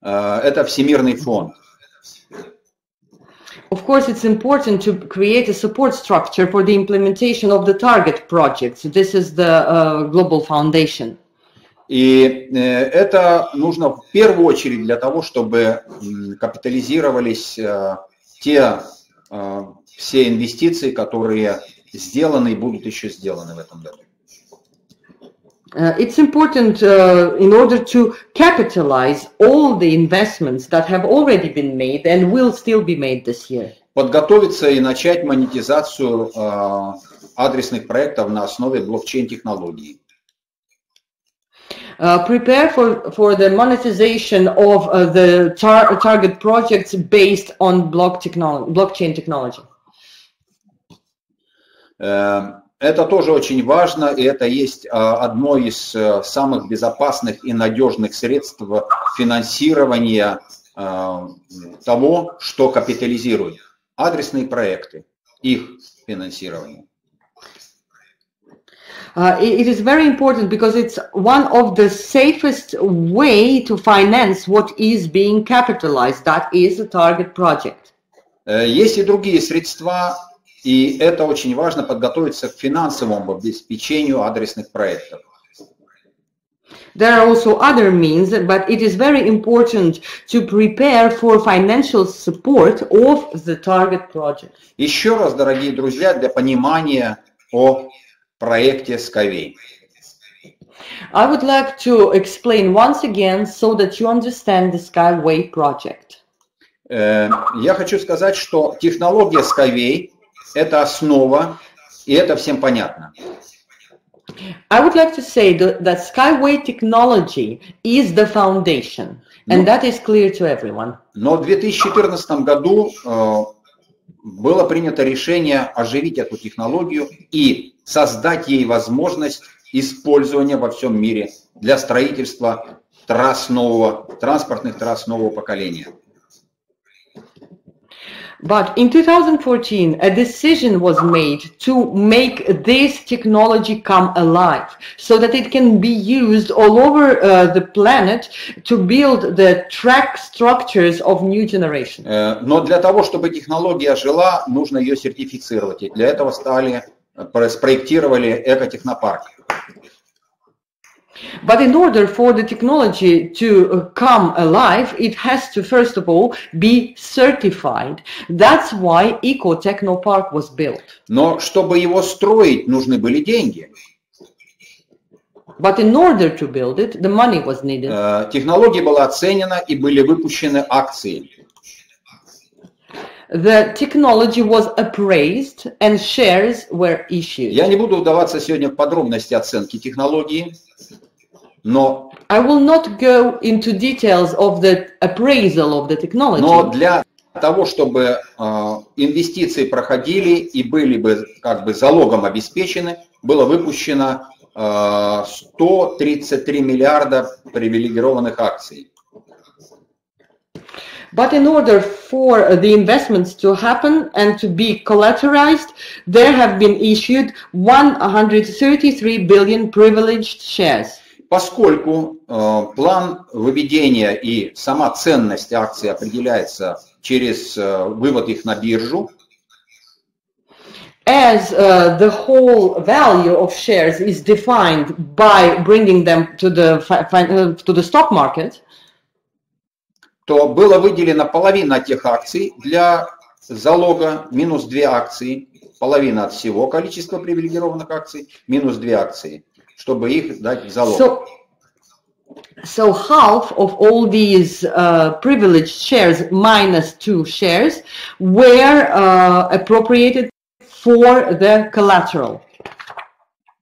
Это Всемирный фонд. Of course, it's important to create a support structure for the implementation of the target projects. This is the Global Foundation. И это нужно в первую очередь для того, чтобы капитализировались те все инвестиции, которые сделаны и будут еще сделаны в этом году. It's important in order to capitalize all the investments that have already been made and will still be made this year. Подготовиться и начать монетизацию адресных проектов на основе блокчейн-технологий. Prepare for the monetization of the target projects based on blockchain technology. Это тоже очень важно, и это есть одно из самых безопасных и надежных средств финансирования того, что капитализирует. Адресные проекты, их финансирование. It is very important because it's one of the safest way to finance what is being capitalized, that is a target project. Есть и другие средства, и это очень важно, подготовиться к финансовому обеспечению адресных проектов. There are also other means, but it is very important to prepare for financial support of the target project. Еще раз, дорогие друзья, для понимания о проекте Skyway. I would like to explain once again so that you understand the Skyway project. Я хочу сказать, что технология Skyway это основа, и это всем понятно. I would like to say that Skyway technology is the foundation, and that is clear to everyone. Но в 2014 году было принято решение оживить эту технологию и создать ей возможность использования во всем мире для строительства трасс нового, транспортных трасс нового поколения. But in 2014, a decision was made to make this technology come alive, so that it can be used all over the planet to build the track structures of new generation. Но для того, чтобы технология жила, нужно ее сертифицировать. И для этого спроектировали экотехнопарки. But in order for the technology to come alive, it has to first of all be certified. That's why Eco-Technopark was built. Но чтобы его строить, нужны были деньги. But in order to build it, the money was needed. Технология была оценена и были выпущены акции. The technology was appraised and shares were issued. Я не буду вдаваться сегодня в подробности оценки технологии. Но I will not go into details of the appraisal of the technology. Но для того, чтобы инвестиции проходили и были бы как бы залогом обеспечены, было выпущено 133 миллиарда привилегированных акций. But in order for the investments to happen and to be collateralized, there have been issued 133 billion privileged shares. Поскольку план выведения и сама ценность акций определяется через вывод их на биржу, as the whole value of shares is defined by bringing them to the stock market, то было выделено половина тех акций для залога, минус 2 акции, половина от всего количества привилегированных акций, минус 2 акции. Чтобы их дать в залог. So half of all these privileged shares minus 2 shares were appropriated for the collateral.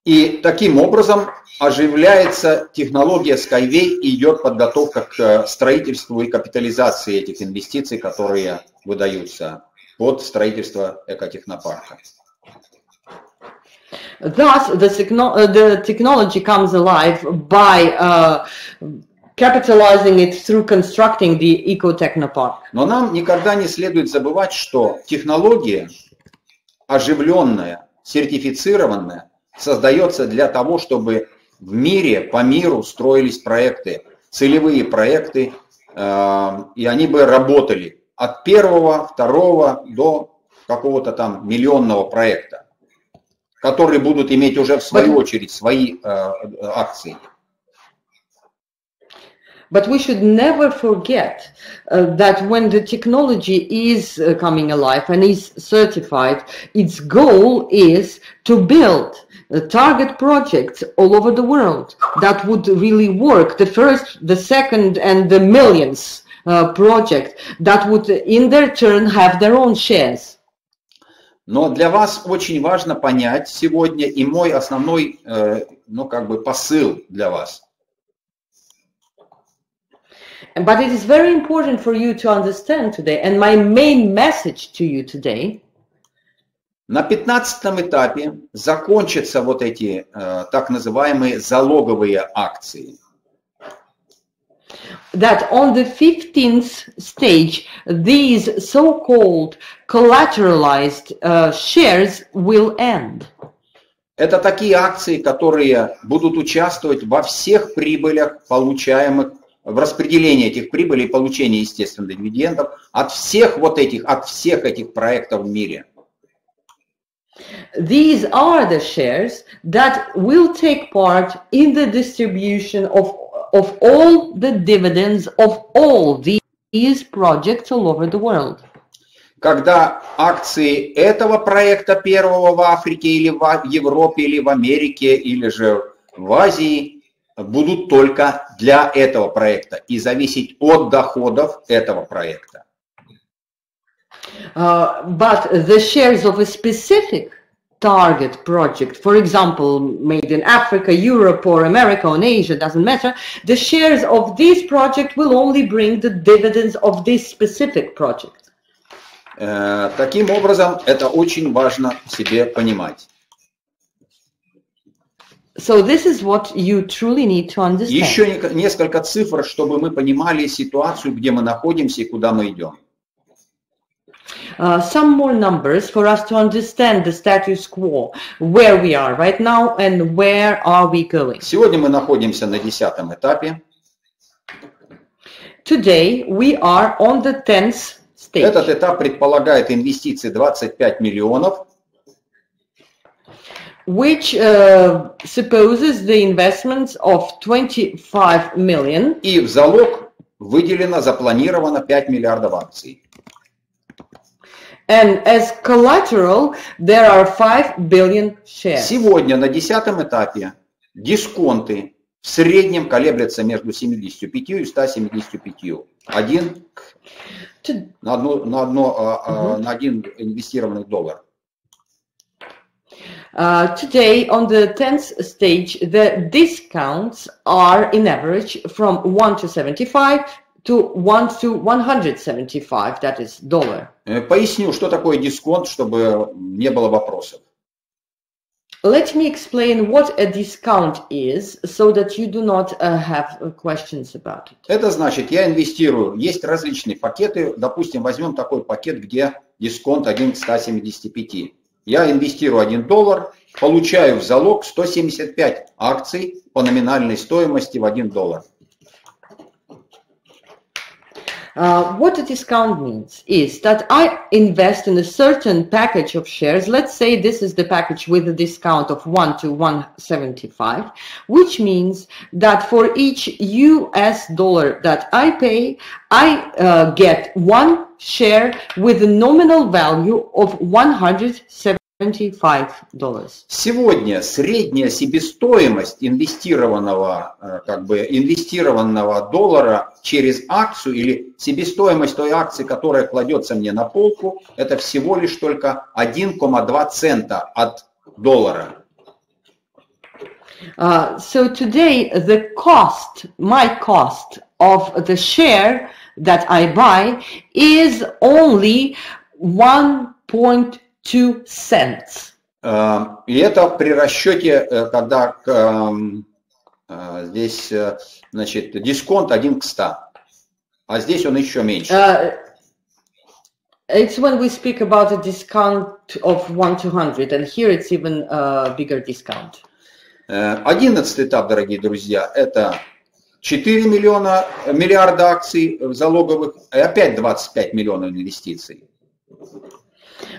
И таким образом оживляется технология Skyway и идет подготовка к строительству и капитализации этих инвестиций, которые выдаются под строительство экотехнопарка. Thus, the technology comes alive by capitalizing it through constructing the Eco-Technopark. Но нам никогда не следует забывать, что технология, оживленная, сертифицированная, создается для того, чтобы в мире, по миру строились проекты, целевые проекты, и они бы работали от первого, второго до какого-то там миллионного проекта, которые будут иметь уже в свою очередь свои акции. But we should never forget that when the technology is coming alive and is certified, its goal is to build target projects all over the world that would really work, the first, the second, and the millionth project that would in their turn have their own shares. Но для вас очень важно понять сегодня и мой основной, посыл для вас. But it is very important for you to understand today, and my main message to you today. На 15-м этапе закончатся вот эти так называемые залоговые акции. That on the 15th stage, these so-called collateralized shares will end. Это такие акции, которые будут участвовать во всех прибылях, получаемых в распределении этих прибылей, получении, естественно, дивидендов от всех этих проектов в мире. These are the shares that will take part in the distribution of all the dividends of all these projects all over the world. Когда акции этого проекта первого в Африке или в Европе или в Америке или же в Азии будут только для этого проекта и зависеть от доходов этого проекта. But the shares of a specific target project, for example, made in Africa, Europe, or America, or Asia, doesn't matter, the shares of this project will only bring the dividends of this specific project. Таким образом, это очень важно себе понимать. So this is what you truly need to understand. Еще несколько цифр, чтобы мы понимали ситуацию, где мы находимся и куда мы идем. Some more numbers for us to understand the status quo, where we are right now and where are we going. Сегодня мы находимся на 10-м этапе. Today we are on the 10th stage. Этот этап предполагает инвестиции 25 миллионов. Which supposes the investments of 25 million. И в залог выделено, запланировано 5 миллиардов акций. And as collateral, there are 5 billion shares. Сегодня на 10-м этапе дисконты в среднем колеблются между 75 и 175. На один инвестированный доллар. Today, on the 10th stage, the discounts are in average from 1 to 75 to 1 to 175, that is dollar. Поясню, что такое дисконт, чтобы не было вопросов. Let me explain what a discount is, so that you do not have questions about it. Это значит, я инвестирую. Есть различные пакеты. Допустим, возьмем такой пакет, где дисконт 1 к 175. Я инвестирую $1, получаю в залог 175 акций по номинальной стоимости в $1. What a discount means is that I invest in a certain package of shares. Let's say this is the package with a discount of 1 to 175, which means that for each US dollar that I pay, I get one share with a nominal value of $175. Сегодня средняя себестоимость инвестированного доллара через акцию или себестоимость той акции, которая кладется мне на полку, это всего лишь только 1,2 цента от доллара. So today the cost, my cost of the share that I buy is only 1.2 cents. И это при расчете, когда здесь, значит, дисконт 1 к 100, а здесь он еще меньше. It's when we speak about a discount of 1 to 100, and here it's even a bigger discount. 11-й этап, дорогие друзья, это 4 миллиарда акций залоговых, и опять 25 миллионов инвестиций.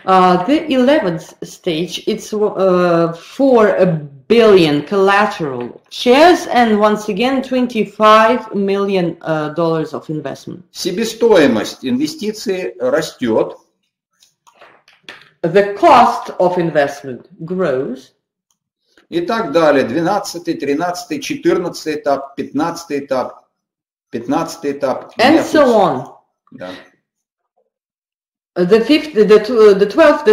The 11th stage, it's 4 billion collateral shares and once again $25 million of investment. Себестоимость инвестиций растет. The cost of investment grows. И так далее. 12, 13, 14 этап, 15 этап, 15 этап. And so on. Да. The 12th, the 13th,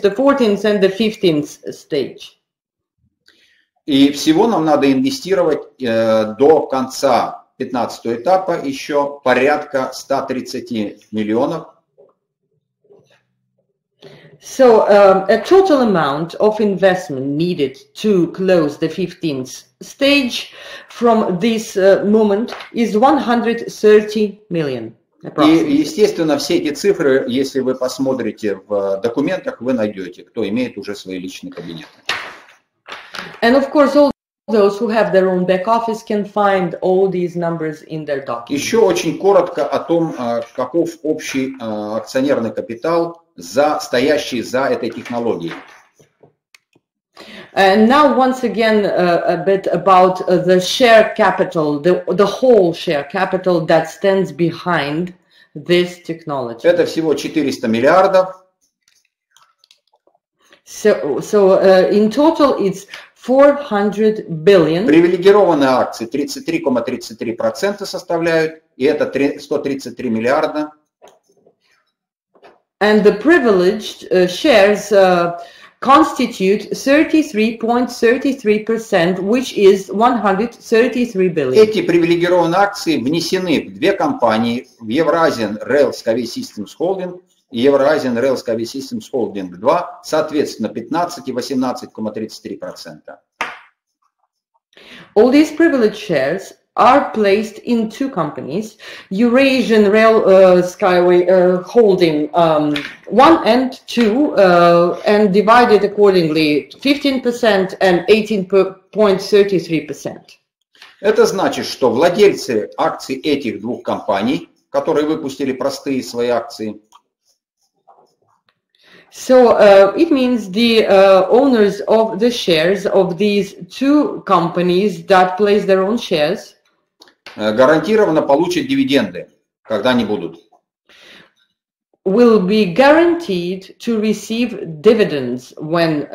the 14th and the 15th stage. И всего нам надо инвестировать до конца 15 этапа еще порядка 130 миллионов. So a total amount of investment needed to close the 15th stage from this moment is 130 million. И, естественно, все эти цифры, если вы посмотрите в документах, вы найдете, кто имеет уже свои личные кабинеты. And of course, all those who have their own back office can find all these numbers in their documents. Еще очень коротко о том, каков общий акционерный капитал, стоящий за этой технологией. And now, once again, a bit about the share capital, the whole share capital that stands behind this technology. Это всего 400 миллиардов. So in total, it's 400 billion. Привилегированные акции 33,33% составляют, и это 133 миллиарда. And the privileged shares constitute 33.33%, which is 133 billion. Эти привилегированные акции внесены в две компании, в Eurasian Rail Services Holding и Eurasian Rail Services Holding 2, соответственно 15 и 18,33%. All these privileged shares are placed in two companies, Eurasian Rail Skyway Holding 1 and 2, and divided accordingly 15% and 18.33%. Это значит, что владельцы акций этих двух компаний, которые выпустили простые свои акции. So it means the owners of the shares of these two companies that place their own shares гарантированно получат дивиденды, когда они будут. Will be guaranteed to receive dividends when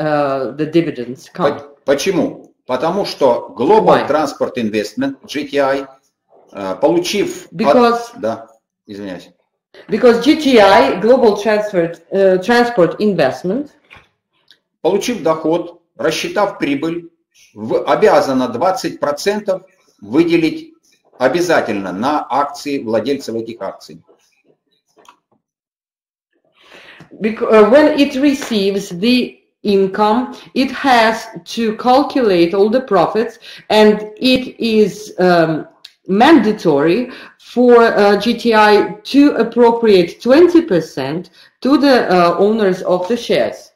the dividends come. Почему? Потому что Global Transport Investment (GTI) получив. Because GTI Global Transport Investment, получив доход, рассчитав прибыль, обязана 20% выделить. Обязательно на акции владельцев этих акций. When it receives the income, it has to calculate all the profits, and it is mandatory for GTI to appropriate 20% to the owners of the shares.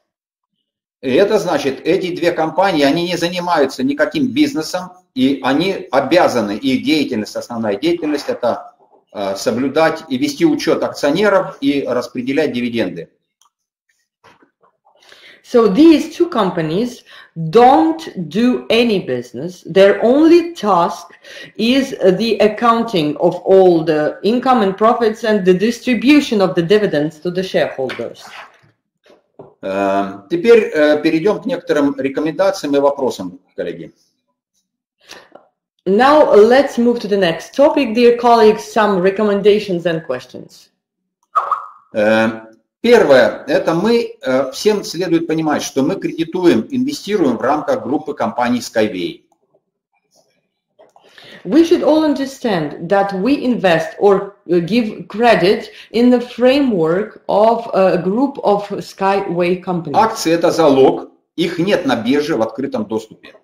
И это значит, эти две компании, они не занимаются никаким бизнесом, и они обязаны, их деятельность, основная деятельность, это соблюдать и вести учет акционеров и распределять дивиденды. So these two companies don't do any business. Their only task is the accounting of all the income and profits and the distribution of the dividends to the shareholders. Теперь перейдем к некоторым рекомендациям и вопросам, коллеги. Now let's move to the next topic, dear colleagues, some recommendations and questions. Первое, это мы, всем следует понимать, что мы кредитуем, инвестируем в рамках группы компаний Skyway. We should all understand that we invest or give credit in the framework of a group of Skyway companies. Акции – это залог, их нет на бирже в открытом доступе.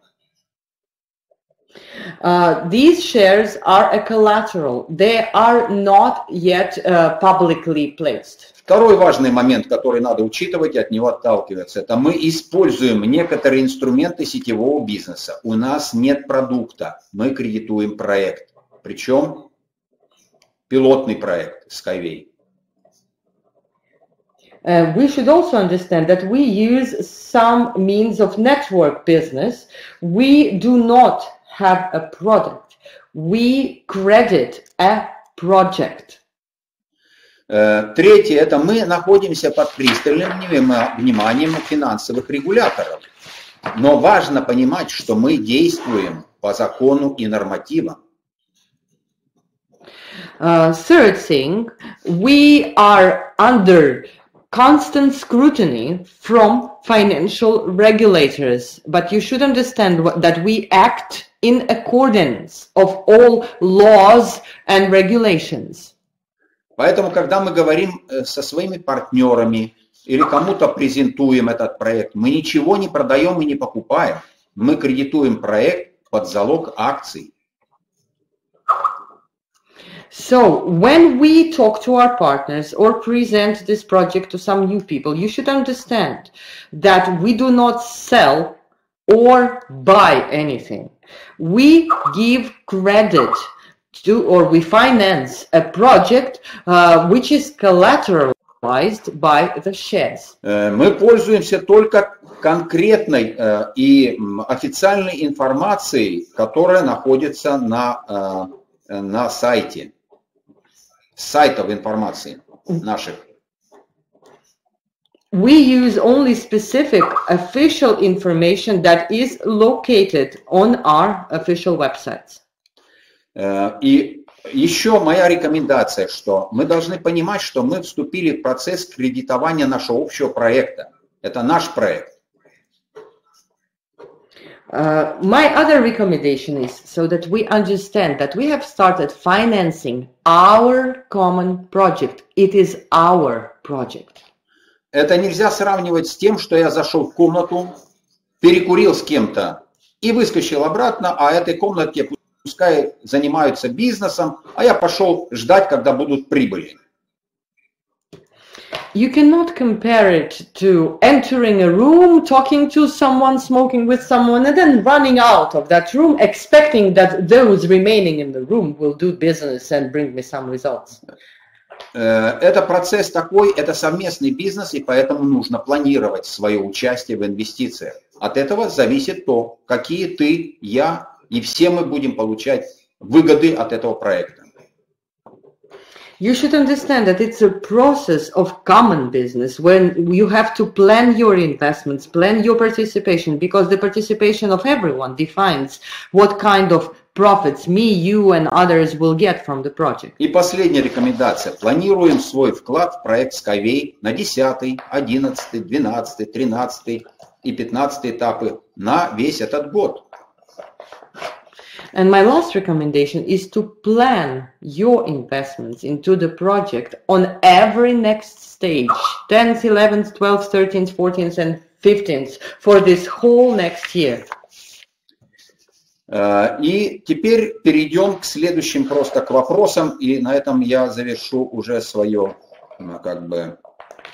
These shares are a collateral. They are not yet publicly placed. Второй важный момент, который надо учитывать и от него отталкиваться, это мы используем некоторые инструменты сетевого бизнеса. У нас нет продукта, мы кредитуем проект, причем пилотный проект Skyway. We should also understand that we use some means of network business. We do not have a product. We credit a project. Третье, это мы находимся под пристальным вниманием финансовых регуляторов. Но важно понимать, что мы действуем по закону и нормативам. Third thing, we are under constant scrutiny from financial regulators, but you should understand that we act in accordance of all laws and regulations. Поэтому, когда мы говорим со своими партнерами или кому-то презентуем этот проект, мы ничего не продаем и не покупаем. Мы кредитуем проект под залог акций. So, when we talk to our partners or present this project to some new people, you should understand that we do not sell or buy anything. We give credit to, or we finance a project which is collateralized by the shares. Мы пользуемся только конкретной и официальной информацией, которая находится на сайте. Сайтов информации наших. We use only specific official information that is located on our official websites. И еще моя рекомендация, что мы должны понимать, что мы вступили в процесс кредитования нашего общего проекта. Это наш проект. My other recommendation is so that we understand that we have started financing our common project. It is our project. Это нельзя сравнивать с тем, что я зашел в комнату, перекурил с кем-то и выскочил обратно, а этой комнате пускай занимаются бизнесом, а я пошел ждать, когда будут прибыли. You cannot compare it to entering a room, talking to someone, smoking with someone, and then running out of that room, expecting that those remaining in the room will do business and bring me some results. Это процесс такой, это совместный бизнес, и поэтому нужно планировать свое участие в инвестициях. От этого зависит то, какие ты, я и все мы будем получать выгоды от этого проекта. You should understand that it's a process of common business when you have to plan your investments, plan your participation, because the participation of everyone defines what kind of profits me, you and others will get from the project. И последняя рекомендация. Планируем свой вклад в проект Skyway на 10, 11, 12, 13 и 15 этапы на весь этот год. And my last recommendation is to plan your investments into the project on every next stage, 10th, 11th, 12th, 13th, 14th, and 15th for this whole next year. И теперь перейдем к следующим просто к вопросам, и на этом я завершу уже свое как бы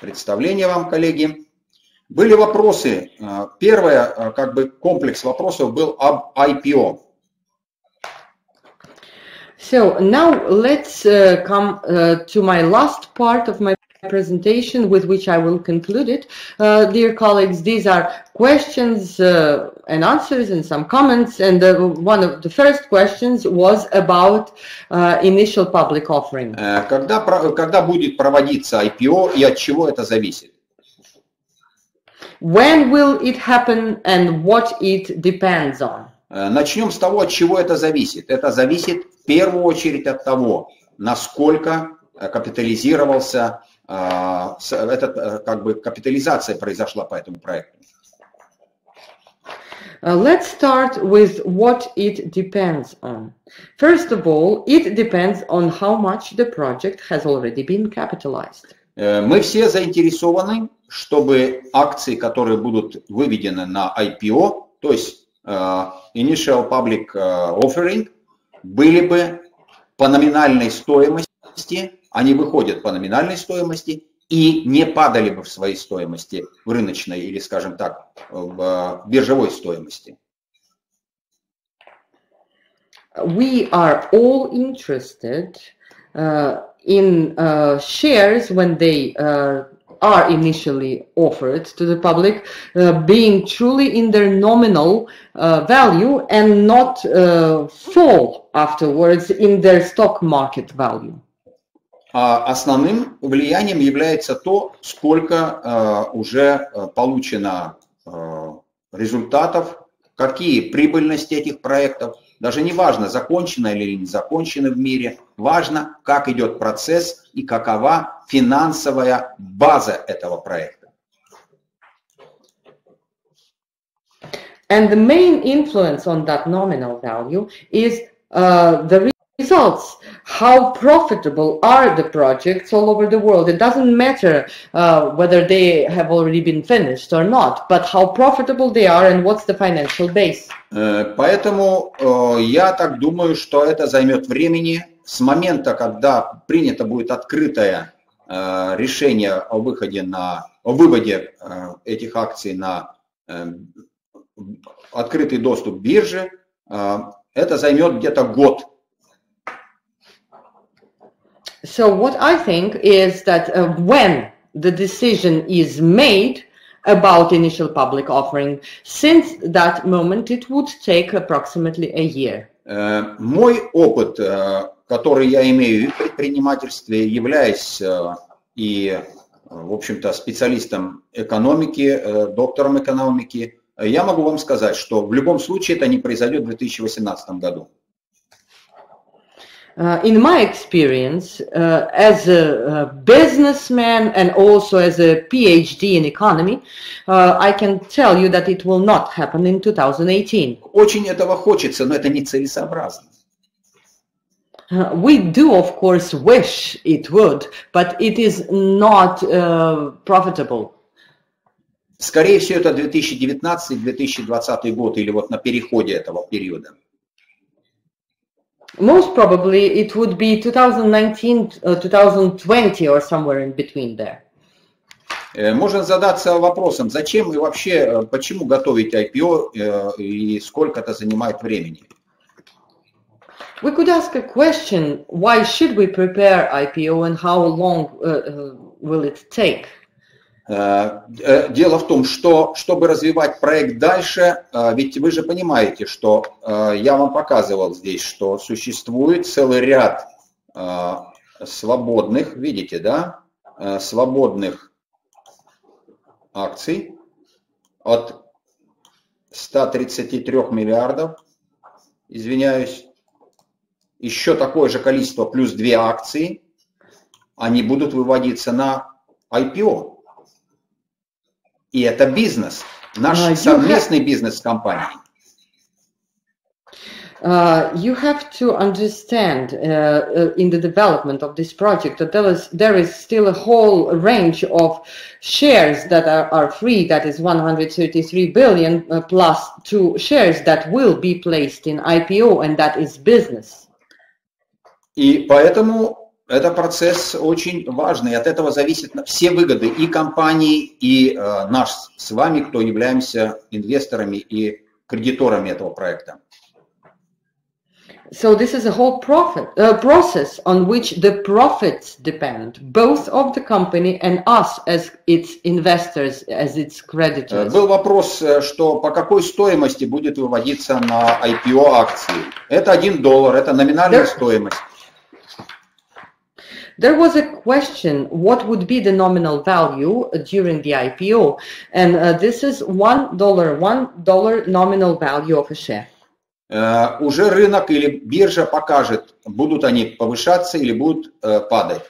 представление вам, коллеги. Были вопросы. Первое, как бы комплекс вопросов был об IPO. So now let's come to my last part of my presentation, with which I will conclude it. Dear colleagues, these are questions and answers and some comments. And one of the first questions was about initial public offering. Когда будет проводиться IPO и от чего это зависит? When will it happen and what it depends on? Начнем с того, от чего это зависит. Это зависит в первую очередь от того, насколько капитализировался, капитализация произошла по этому проекту. Let's start with what it depends on. First of all, it depends on how much the project has already been capitalized. Мы все заинтересованы, чтобы акции, которые будут выведены на IPO, то есть Initial Public Offering, были бы по номинальной стоимости, они выходят по номинальной стоимости и не падали бы в своей стоимости, в рыночной или, скажем так, в биржевой стоимости. We are all interested in shares when they are initially offered to the public being truly in their nominal value and not fall afterwards in their stock market value. Основным влиянием является то, сколько уже получено результатов, какие прибыльности этих проектов. Даже не важно, закончено или не закончено в мире, важно, как идет процесс и какова финансовая база этого проекта. And the main influence on that nominal value is the results. How profitable are the projects all over the world? It doesn't matter whether they have already been finished or not, but how profitable they are and what's the financial base. Поэтому я так думаю, что это займет времени. С момента, когда принято будет открытое решение о выходе на, о выводе этих акций на открытый доступ биржи, это займет где-то год. So what I think is that when the decision is made about initial public offering, since that moment it would take approximately a year. Мой опыт, который я имею в предпринимательстве, являясь и, в общем-то, специалистом экономики, доктором экономики, я могу вам сказать, что в любом случае это не произойдет в 2018 году. In my experience, as a businessman and also as a PhD in economy, I can tell you that it will not happen in 2018. Очень этого хочется, но это не целесообразно. We do, of course, wish it would, but it is not profitable. Скорее всего, это 2019-2020 год или вот на переходе этого периода. Most probably it would be 2019, 2020 or somewhere in between there. Можно задаться вопросом, зачем и вообще, почему готовить IPO и сколько это занимает времени? We could ask a question, why should we prepare IPO and how long will it take? Дело в том, что, чтобы развивать проект дальше, ведь вы же понимаете, что я вам показывал здесь, что существует целый ряд свободных, видите, да, свободных акций от 133 миллиардов, извиняюсь, еще такое же количество, плюс 2 акции, они будут выводиться на IPO. И это бизнес, наш совместный бизнес с компанией. You have to understand in the development of this project that there is still a whole range of shares that are free, that is 133 billion plus 2 shares that will be placed in IPO, and that is business. И поэтому... Это процесс очень важный, от этого зависят все выгоды и компании, и наш с вами, кто являемся инвесторами и кредиторами этого проекта. So this is a whole process on which the profits depend, both of the company and us as its investors, as its creditors. Был вопрос, что по какой стоимости будет выводиться на IPO акции. Это $1, это номинальная стоимость. There was a question, what would be the nominal value during the IPO? And this is $1 nominal value of a share. Уже рынок или биржа покажет, будут они повышаться или будут падать.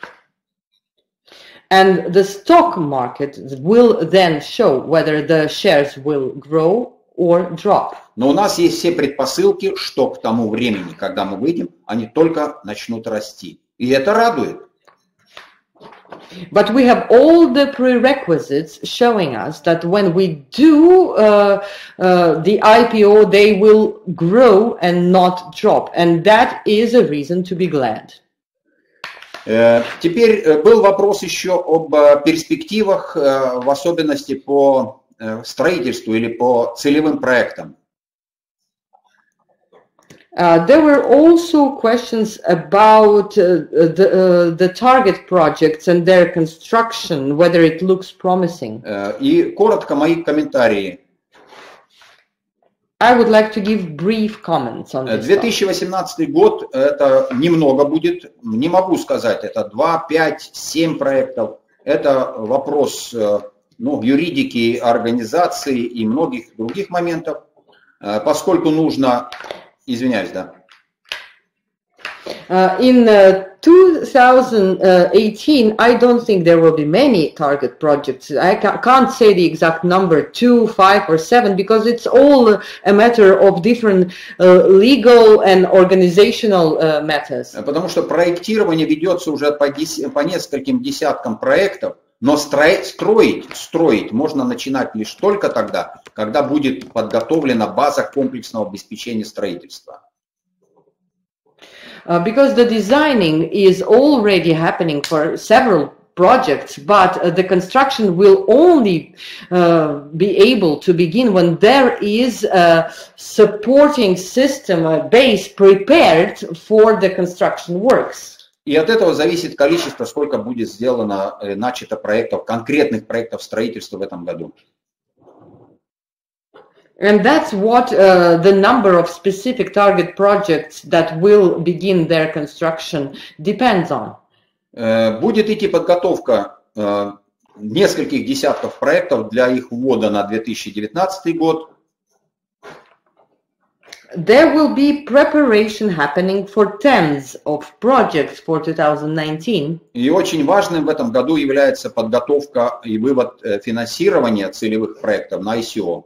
And the stock market will then show whether the shares will grow or drop. Но у нас есть все предпосылки, что к тому времени, когда мы выйдем, они только начнут расти. И это радует. But we have all the prerequisites showing us that when we do the IPO, they will grow and not drop. And that is a reason to be glad. Теперь был вопрос еще об перспективах, в особенности по строительству или по целевым проектам. There were also questions about the target projects and their construction, whether it looks promising. И коротко мои комментарии. I would like to give brief comments on this. 2018 год, это немного будет, не могу сказать, это 2, 5, 7 проектов. Это вопрос, ну, юридики, организации и многих других моментов, поскольку нужно, извиняюсь, да. In 2018, I don't think there will be many target projects. I can't say the exact number, 2, 5, or 7, because it's all a matter of different legal and organizational matters. Потому что проектирование ведется уже по нескольким десяткам проектов, но строить можно начинать лишь только тогда, когда будет подготовлена база комплексного обеспечения строительства. Because the designing is already happening for several projects, but the construction will only be able to begin when there is a supporting system, a base prepared for the construction works. И от этого зависит количество, сколько будет сделано, начато проектов, конкретных проектов строительства в этом году. And that's what the number of specific target projects that will begin their construction depends on. Будет идти подготовка нескольких десятков проектов для их ввода на 2019 год. There will be preparation happening for tens of projects for 2019. И очень важным в этом году является подготовка и вывод финансирования целевых проектов на ICO.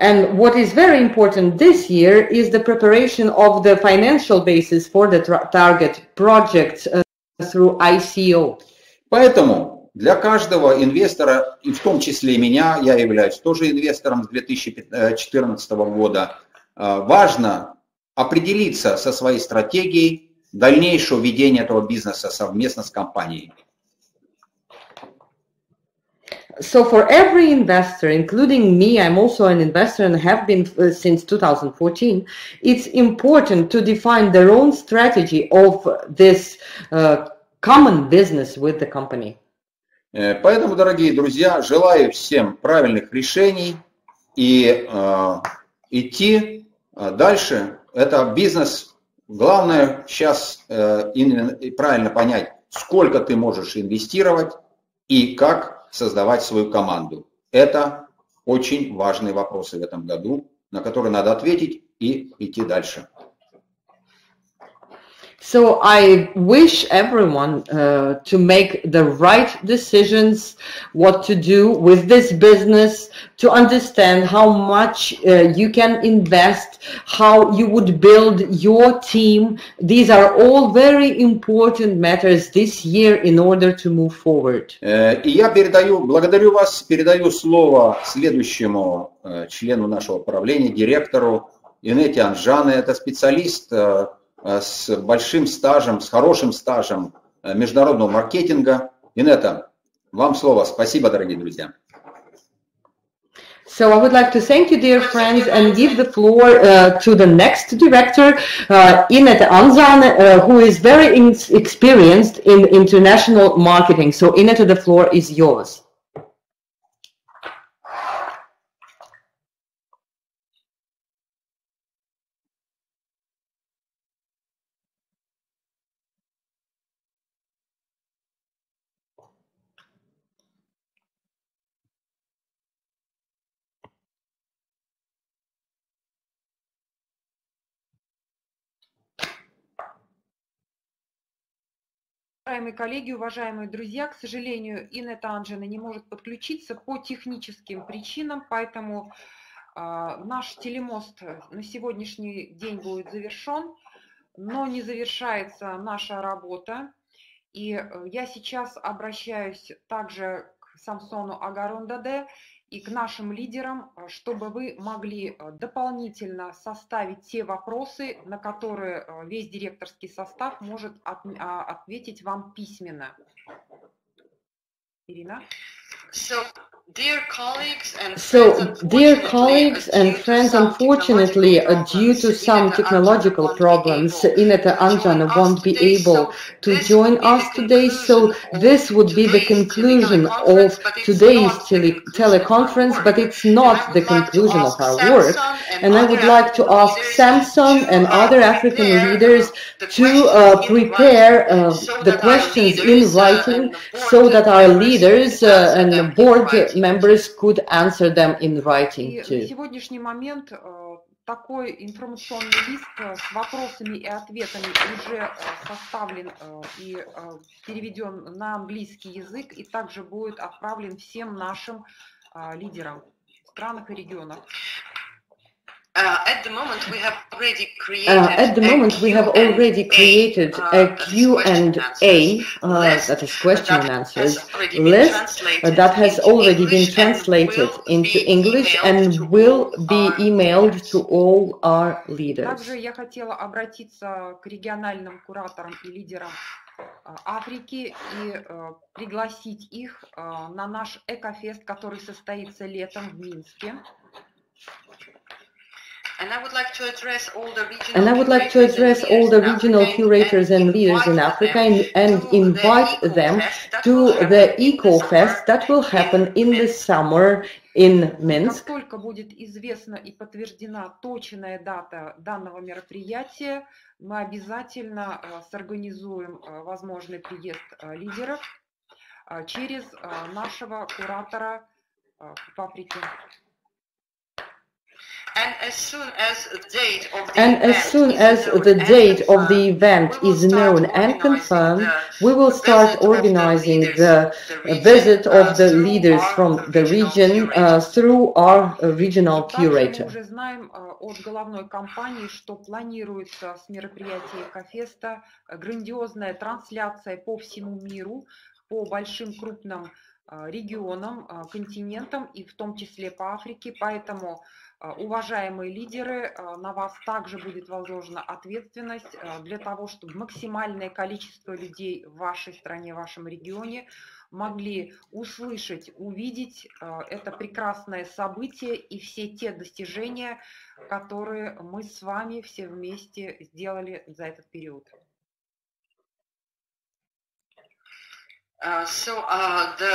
And what is very important this year is the preparation of the financial basis for the target projects through ICO. Поэтому для каждого инвестора, и в том числе и меня, я являюсь тоже инвестором с 2014 года, важно определиться со своей стратегией дальнейшего ведения этого бизнеса совместно с компанией. So for every investor, including me, I'm also an investor and have been since 2014, it's important to define their own strategy of this common business with the company. Поэтому, дорогие друзья, желаю всем правильных решений и идти дальше. Это бизнес. Главное сейчас правильно понять, сколько ты можешь инвестировать и как создавать свою команду. Это очень важные вопросы в этом году, на которые надо ответить и идти дальше. So I wish everyone to make the right decisions, what to do with this business, to understand how much you can invest, how you would build your team. These are all very important matters this year in order to move forward. И я благодарю вас, передаю слово следующему члену нашего правления, директору Инете Анжане. Это специалист с большим стажем, с хорошим стажем международного маркетинга. Инета, вам слово. Спасибо, дорогие друзья. So I would like to thank you, dear friends, and give the floor to the next director, Ineta Anzane, who is very experienced in international marketing. So Ineta, the floor is yours. Уважаемые коллеги, уважаемые друзья, к сожалению, Инета Анжане не может подключиться по техническим причинам, поэтому наш телемост на сегодняшний день будет завершен, но не завершается наша работа. И я сейчас обращаюсь также к Самсону Агарундаде и к нашим лидерам, чтобы вы могли дополнительно составить те вопросы, на которые весь директорский состав может ответить вам письменно. Ирина? So, dear colleagues and friends, unfortunately, due to some technological problems, Ineta Anjane won't be able to join us today, so this would be the conclusion of today's teleconference, but it's not the conclusion of our work. And I would like to ask Samson and other African leaders to prepare the questions in writing so that our leaders and board members could answer them in writing too. Сегодняшний момент такой информационный лист с вопросами и ответами уже составлен и переведен на английский язык и также будет отправлен всем нашим лидерам в странах и регионах. At the moment, we have already created a Q&A, that is question and answers list, that has already been translated into English and will be emailed to all our leaders. Также я хотела обратиться к региональным кураторам и лидерам Африки и пригласить их на наш Экофест, который состоится летом в Минске. And I would like to address all the regional curators and leaders in Africa and invite them to the Ecofest that will happen in the summer in Minsk. Насколько будет известна и подтверждена точная дата данного мероприятия, мы обязательно сорганизуем возможный приезд лидеров через нашего куратора по Африке. And as soon as the date of the event is known and confirmed, we will start organizing the visit of the leaders from the region through our regional curator. Мы уже знаем от головной компании, что планируется с мероприятия Экофеста грандиозная трансляция по всему миру, по большим крупным регионам, континентам и в том числе по Африке, поэтому уважаемые лидеры, на вас также будет возложена ответственность для того, чтобы максимальное количество людей в вашей стране, в вашем регионе могли услышать, увидеть это прекрасное событие и все те достижения, которые мы с вами все вместе сделали за этот период. So the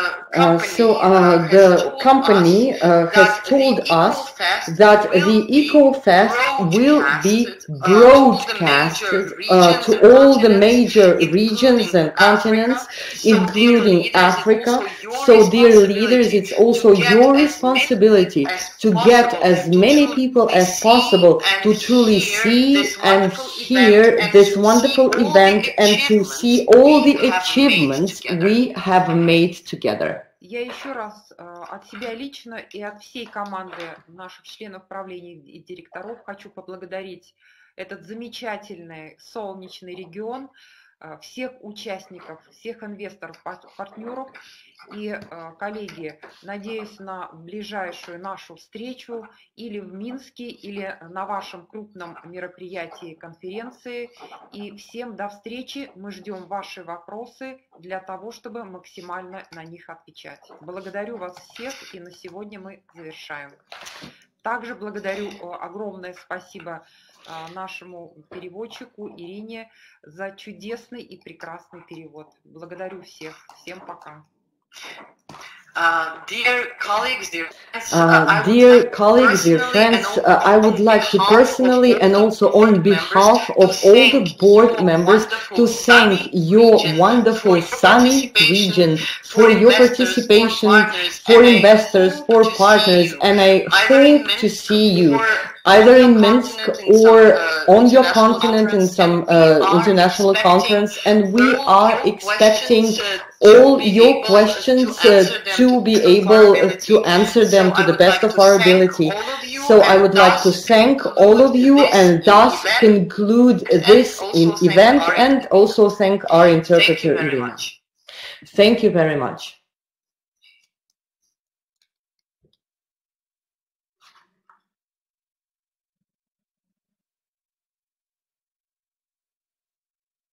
company has told us that the Ecofest will be broadcast to all the major regions and continents, including Africa. So, dear leaders, it's also your responsibility to get as many people as possible to truly see and hear this wonderful event and to see all the achievements we have made together. Я еще раз от себя лично и от всей команды наших членов правления и директоров хочу поблагодарить этот замечательный солнечный регион, всех участников, всех инвесторов, партнеров. И, коллеги, надеюсь на ближайшую нашу встречу или в Минске, или на вашем крупном мероприятии, конференции. И всем до встречи. Мы ждем ваши вопросы для того, чтобы максимально на них отвечать. Благодарю вас всех, и на сегодня мы завершаем. Также благодарю, огромное спасибо нашему переводчику Ирине за чудесный и прекрасный перевод. Благодарю всех. Всем пока. Dear colleagues, dear friends, I would like to personally and also on behalf of all the board members to thank your wonderful sunny region for your participation, for investors, for partners, and I hope to see you either in Minsk or on your continent in some international conference, and we are expecting all your questions to be able to answer them to the best of our ability. So I would like to thank all of you and thus conclude this event and also thank our interpreter Irina. Thank you very much.